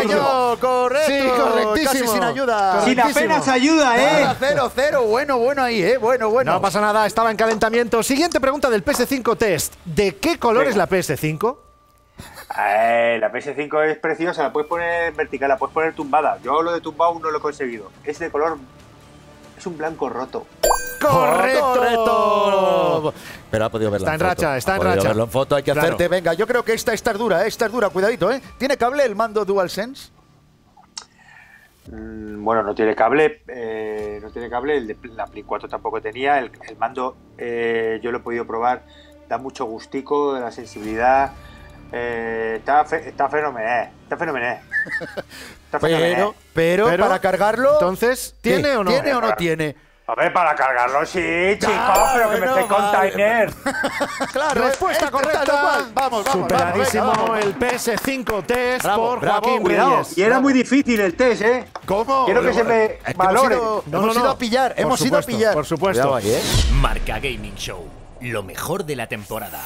señor! ¡Correcto! Sí, correctísimo. Casi sin ayuda. Sin apenas ayuda, ¿eh? 0-0. Bueno ahí, ¿eh? Bueno. No pasa nada, estaba en calentamiento. Siguiente pregunta del PS5 Test. ¿De qué color es la PS5? La PS5 es preciosa. La puedes poner vertical, la puedes poner tumbada. Yo lo de tumbado no lo he conseguido. Es de color... Es un blanco roto. ¡Correcto! Pero ha podido verla. Está en racha. Verlo en foto. Hay que hacerte. Venga, yo creo que esta es dura, cuidadito, ¿eh? ¿Tiene cable el mando DualSense? Bueno, no tiene cable. El de la Play 4 tampoco tenía. El mando, yo lo he podido probar. Da mucho gustico, la sensibilidad. Está fenomenal. Pero para cargarlo. Entonces, ¿tiene o no? ¿Tiene o no tiene? A ver, para cargarlo, sí, chicos, claro, pero que me esté container. Claro, respuesta correcta. Vamos. Superadísimo el PS5 Test por Joaquín Reyes. Y era muy difícil el test, ¿eh? ¿Cómo? Quiero que se me valore. Hemos ido a pillar. Por supuesto. Marca Gaming Show, lo mejor de la temporada.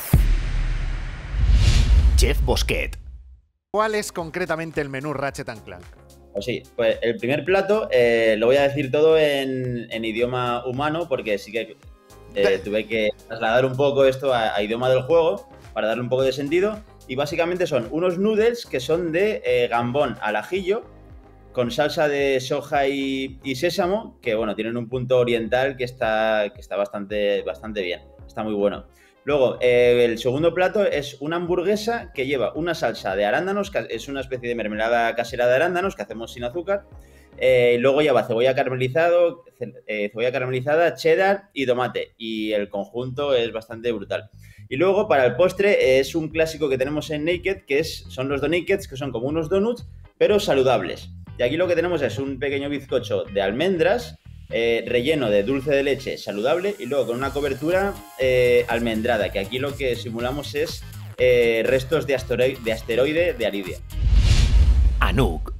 Jeff Bosquet. ¿Cuál es concretamente el menú Ratchet & Clank? Sí, pues el primer plato lo voy a decir todo en idioma humano porque sí que tuve que trasladar un poco esto a idioma del juego para darle un poco de sentido. Y básicamente son unos noodles que son de gambón al ajillo, con salsa de soja y sésamo, que bueno, tienen un punto oriental que está bastante bien, está muy bueno. Luego, el segundo plato es una hamburguesa que lleva una salsa de arándanos, que es una especie de mermelada casera de arándanos que hacemos sin azúcar. Luego lleva cebolla caramelizada, cheddar y tomate, y el conjunto es bastante brutal. Y luego para el postre es un clásico que tenemos en Naked, que son los Donuts, que son como unos donuts pero saludables. Y aquí lo que tenemos es un pequeño bizcocho de almendras, relleno de dulce de leche saludable, y luego con una cobertura almendrada, que aquí lo que simulamos es restos de asteroide de Aridia. Anuk.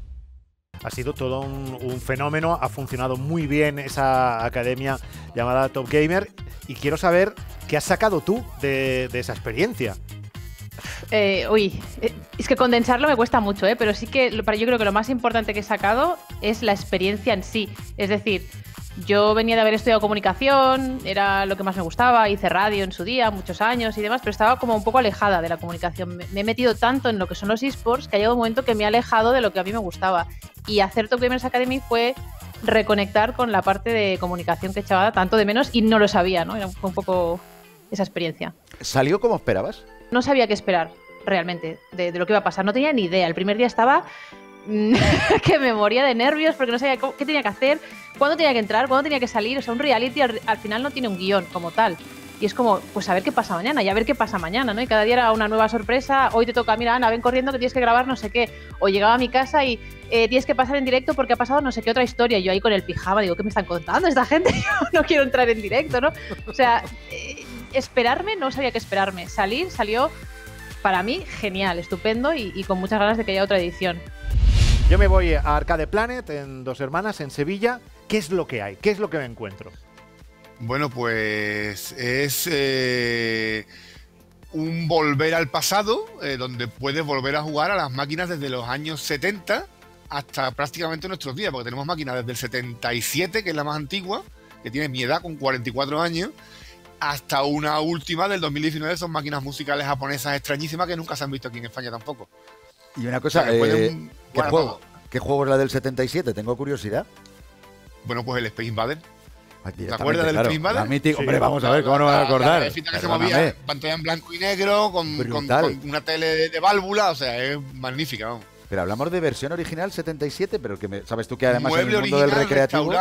Ha sido todo un fenómeno, ha funcionado muy bien esa academia llamada Top Gamer, y quiero saber qué has sacado tú de esa experiencia. Es que condensarlo me cuesta mucho, pero sí que yo creo que lo más importante que he sacado es la experiencia en sí. Es decir, yo venía de haber estudiado comunicación, era lo que más me gustaba, hice radio en su día, muchos años y demás, pero estaba como un poco alejada de la comunicación. Me he metido tanto en lo que son los esports que ha llegado un momento que me he alejado de lo que a mí me gustaba. Y hacer Top Gamers Academy fue reconectar con la parte de comunicación que echaba tanto de menos y no lo sabía, ¿no? Era un poco esa experiencia. ¿Salió como esperabas? No sabía qué esperar realmente de lo que iba a pasar, no tenía ni idea. El primer día estaba que me moría de nervios porque no sabía qué tenía que hacer, cuándo tenía que entrar, cuándo tenía que salir. O sea, un reality al final no tiene un guión como tal. Y es como, pues a ver qué pasa mañana, y a ver qué pasa mañana, ¿no? Y cada día era una nueva sorpresa. Hoy te toca, mira, Ana, ven corriendo que tienes que grabar no sé qué. O llegaba a mi casa y tienes que pasar en directo porque ha pasado no sé qué otra historia. Y yo ahí con el pijama digo, ¿qué me están contando esta gente? Yo no quiero entrar en directo, ¿no? O sea, esperarme, no sabía qué esperarme. Salió para mí genial, estupendo y con muchas ganas de que haya otra edición. Yo me voy a Arcade Planet, en Dos Hermanas, en Sevilla. ¿Qué es lo que hay? ¿Qué es lo que me encuentro? Bueno, pues es un volver al pasado, donde puedes volver a jugar a las máquinas desde los años 70 hasta prácticamente nuestros días, porque tenemos máquinas desde el 77, que es la más antigua, que tiene mi edad con 44 años, hasta una última del 2019, son máquinas musicales japonesas extrañísimas que nunca se han visto aquí en España tampoco. Y una cosa, o sea, ¿qué juego es la del 77? Tengo curiosidad. Bueno, pues el Space Invaders. ¿Te acuerdas del Space Invaders? Mythic, sí, hombre, vamos a ver, ¿cómo no me voy a acordar? La que se movía, pantalla en blanco y negro, con una tele de válvula, o sea, es magnífica, vamos. Pero hablamos de versión original 77, pero que sabes tú que además en el mundo original, del recreativo...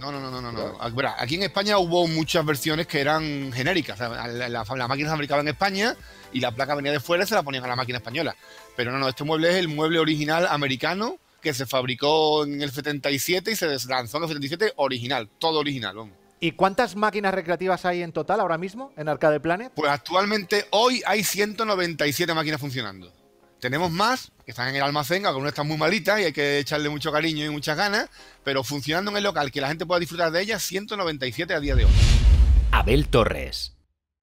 No. Bueno, aquí en España hubo muchas versiones que eran genéricas. O sea, la máquina se fabricaba en España y la placa venía de fuera y se la ponían a la máquina española. Pero no, este mueble es el mueble original americano que se fabricó en el 77 y se lanzó en el 77 original, todo original, vamos. ¿Y cuántas máquinas recreativas hay en total ahora mismo en Arcade Planet? Pues actualmente hoy hay 197 máquinas funcionando. Tenemos más que están en el almacén, algunas están muy malitas y hay que echarle mucho cariño y muchas ganas, pero funcionando en el local, que la gente pueda disfrutar de ellas, 197 a día de hoy. Abel Torres.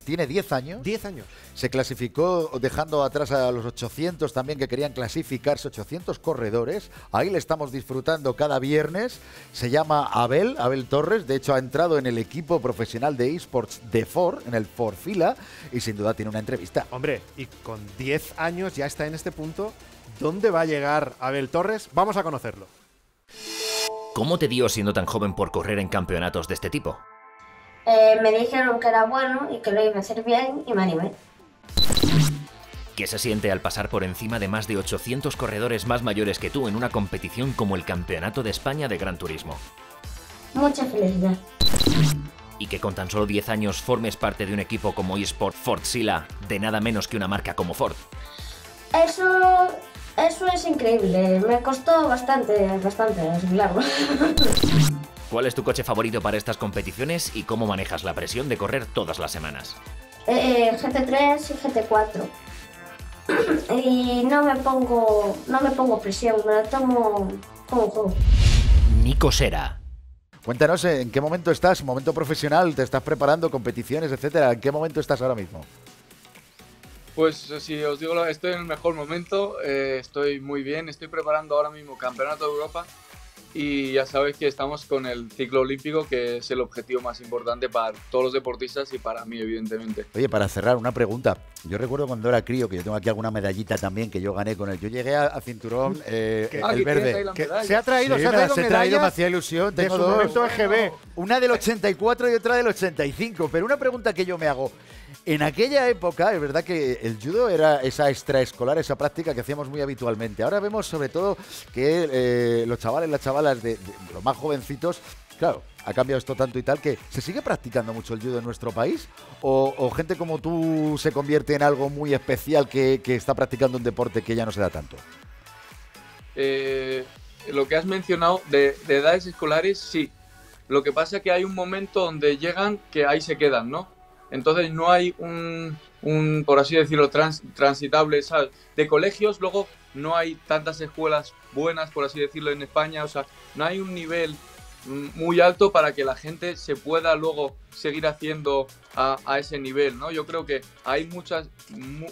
Tiene 10 años. 10 años. Se clasificó dejando atrás a los 800 también que querían clasificarse, 800 corredores. Ahí le estamos disfrutando cada viernes. Se llama Abel Torres. De hecho, ha entrado en el equipo profesional de eSports de Ford, en el Ford Fila, y sin duda tiene una entrevista. Hombre, y con 10 años ya está en este punto. ¿Dónde va a llegar Abel Torres? Vamos a conocerlo. ¿Cómo te dio siendo tan joven por correr en campeonatos de este tipo? Me dijeron que era bueno y que lo iba a hacer bien y me animé. ¿Qué se siente al pasar por encima de más de 800 corredores más mayores que tú en una competición como el Campeonato de España de Gran Turismo? Mucha felicidad. Y que con tan solo 10 años formes parte de un equipo como eSport Ford Sila, de nada menos que una marca como Ford. Eso es increíble, me costó bastante asimilarlo. ¿Cuál es tu coche favorito para estas competiciones y cómo manejas la presión de correr todas las semanas? GT3 y GT4. Y no me pongo presión, me la tomo como juego. Nico Sera. Cuéntanos en qué momento estás, momento profesional, te estás preparando, competiciones, etcétera. ¿En qué momento estás ahora mismo? Pues si os digo, estoy en el mejor momento, estoy muy bien, estoy preparando ahora mismo Campeonato de Europa. Y ya sabes que estamos con el ciclo olímpico, que es el objetivo más importante para todos los deportistas y para mí, evidentemente. Oye, para cerrar, una pregunta. Yo recuerdo cuando era crío, que yo tengo aquí alguna medallita también que yo gané con él. Yo llegué a cinturón el verde. Se ha traído, sí, se ha traído, me hacía ilusión. Tengo dos. GB. Una del 84 y otra del 85. Pero una pregunta que yo me hago. En aquella época, es verdad que el judo era esa extraescolar, esa práctica que hacíamos muy habitualmente. Ahora vemos sobre todo que los chavales, las chavalas, de los más jovencitos, claro, ha cambiado esto tanto y tal, que ¿se sigue practicando mucho el judo en nuestro país? ¿O gente como tú se convierte en algo muy especial que está practicando un deporte que ya no se da tanto? Lo que has mencionado de edades escolares, sí. Lo que pasa es que hay un momento donde llegan que ahí se quedan, ¿no? Entonces no hay un por así decirlo, transitable, ¿sabes? De colegios, luego no hay tantas escuelas buenas, por así decirlo, en España. O sea, no hay un nivel muy alto para que la gente se pueda luego seguir haciendo a ese nivel, ¿no? Yo creo que hay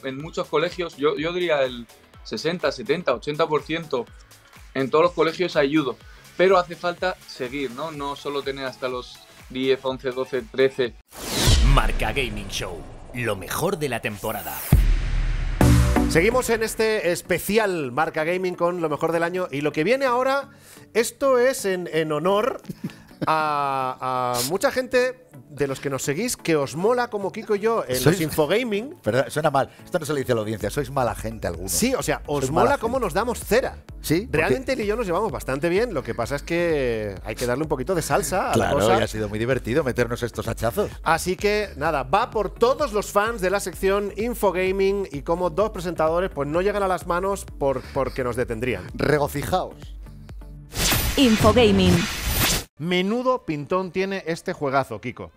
en muchos colegios, yo diría el 60, 70, 80%, en todos los colegios hay judo. Pero hace falta seguir, ¿no? No solo tener hasta los 10, 11, 12, 13... Marca Gaming Show, lo mejor de la temporada. Seguimos en este especial Marca Gaming con lo mejor del año. Y lo que viene ahora, esto es en honor a mucha gente de los que nos seguís, que os mola como Kiko y yo en los infogaming. Perdón, suena mal, esto no se le dice a la audiencia, sois mala gente algunos. Sí, o sea, os mola cómo nos damos cera. Sí. Realmente él y yo nos llevamos bastante bien, lo que pasa es que hay que darle un poquito de salsa a la cosa. Claro, y ha sido muy divertido meternos estos hachazos. Así que, nada, va por todos los fans de la sección infogaming y como dos presentadores pues no llegan a las manos porque nos detendrían. Regocijaos. Infogaming. Menudo pintón tiene este juegazo, Kiko.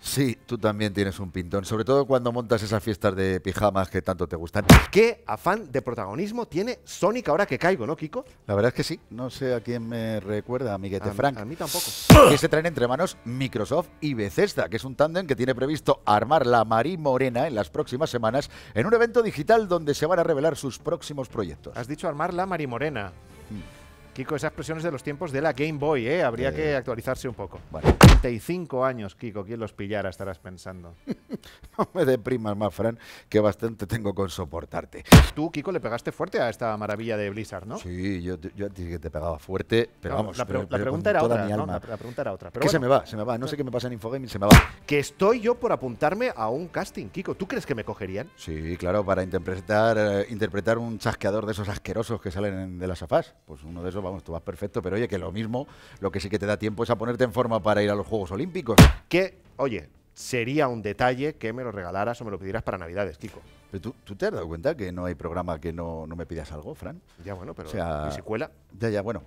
Sí, tú también tienes un pintón, sobre todo cuando montas esas fiestas de pijamas que tanto te gustan. ¿Qué afán de protagonismo tiene Sonic ahora que caigo, no, Kiko? La verdad es que sí, no sé a quién me recuerda, amiguete Frank. A mí tampoco. Que se traen entre manos Microsoft y Bethesda, que es un tándem que tiene previsto armar la Mari Morena en las próximas semanas en un evento digital donde se van a revelar sus próximos proyectos. Has dicho armar la Mari Morena. Kiko, esas presiones de los tiempos de la Game Boy, ¿eh? Habría que actualizarse un poco. Vale. 35 años, Kiko, ¿quién los pillara? Estarás pensando. No me deprimas más, Fran, que bastante tengo con soportarte. Tú, Kiko, le pegaste fuerte a esta maravilla de Blizzard, ¿no? Sí, yo dije que te pegaba fuerte, pero no, vamos, la pregunta era otra, ¿no? La pregunta era otra. Pero que bueno, se me va, no sé qué me pasa en Infogaming, se me va. Que estoy yo por apuntarme a un casting, Kiko. ¿Tú crees que me cogerían? Sí, claro, para interpretar un chasqueador de esos asquerosos que salen de las afás. Pues uno de esos. Vamos, tú vas perfecto, pero oye, que lo mismo, lo que sí que te da tiempo es a ponerte en forma para ir a los Juegos Olímpicos. Que, oye, sería un detalle que me lo regalaras o me lo pidieras para Navidades, Kiko. Pero ¿tú te has dado cuenta que no hay programa que no me pidas algo, Fran? Ya, bueno, pero o sea, si cuela. Ya, bueno.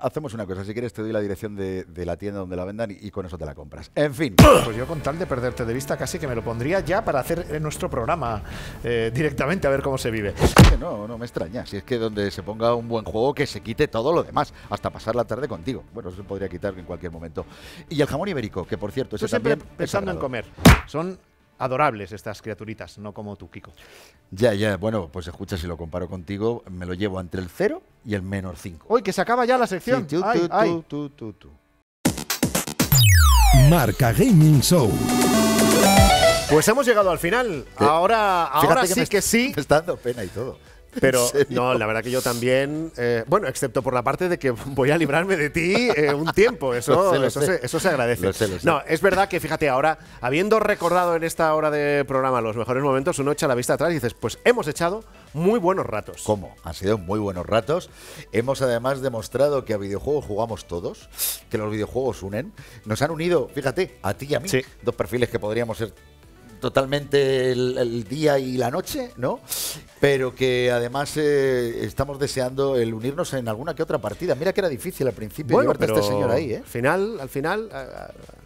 Hacemos una cosa, si quieres te doy la dirección de la tienda donde la vendan y con eso te la compras. En fin. Pues yo con tal de perderte de vista casi que me lo pondría ya para hacer nuestro programa directamente, a ver cómo se vive. No me extraña, si es que donde se ponga un buen juego que se quite todo lo demás, hasta pasar la tarde contigo. Bueno, eso se podría quitar en cualquier momento. Y el jamón ibérico, que por cierto, ese también pensando en comer. Son adorables estas criaturitas, no como tú, Kiko. Ya, bueno, pues escucha, si lo comparo contigo, me lo llevo entre el 0 y el menos 5. ¡Uy, que se acaba ya la sección! Sí, tú. Marca Gaming Show. Pues hemos llegado al final. ¿Qué? Ahora sí que sí. Me está dando pena y todo. Pero no, la verdad que yo también, bueno, excepto por la parte de que voy a librarme de ti un tiempo, eso se agradece. Lo sé. No, es verdad que fíjate, ahora, habiendo recordado en esta hora de programa los mejores momentos, uno echa la vista atrás y dices, pues hemos echado muy buenos ratos. ¿Cómo? Han sido muy buenos ratos. Hemos además demostrado que a videojuegos jugamos todos, que los videojuegos unen. Nos han unido, fíjate, a ti y a mí, sí. Dos perfiles que podríamos ser totalmente el día y la noche, ¿no? Pero que además estamos deseando el unirnos en alguna que otra partida. Mira que era difícil al principio llevarte a este señor ahí, ¿eh? Al final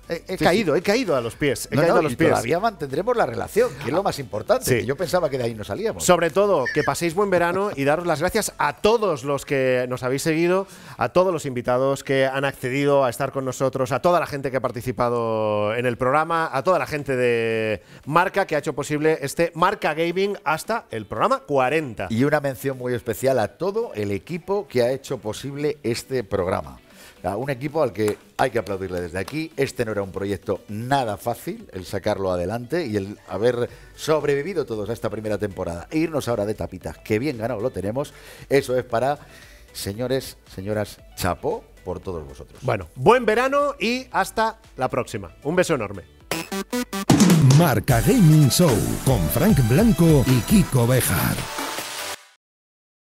He caído a los pies. He caído a los pies. Todavía mantendremos la relación, que es lo más importante. Sí. Que yo pensaba que de ahí no salíamos. Sobre todo, que paséis buen verano y daros las gracias a todos los que nos habéis seguido, a todos los invitados que han accedido a estar con nosotros, a toda la gente que ha participado en el programa, a toda la gente de Marca que ha hecho posible este Marca Gaming hasta el programa 40. Y una mención muy especial a todo el equipo que ha hecho posible este programa. Un equipo al que hay que aplaudirle desde aquí. Este no era un proyecto nada fácil, el sacarlo adelante y el haber sobrevivido todos a esta primera temporada. E irnos ahora de tapitas, que bien ganado lo tenemos. Eso es para señores, señoras, chapó por todos vosotros. Bueno, buen verano y hasta la próxima. Un beso enorme. Marca Gaming Show con Frank Blanco y Kiko Béjar.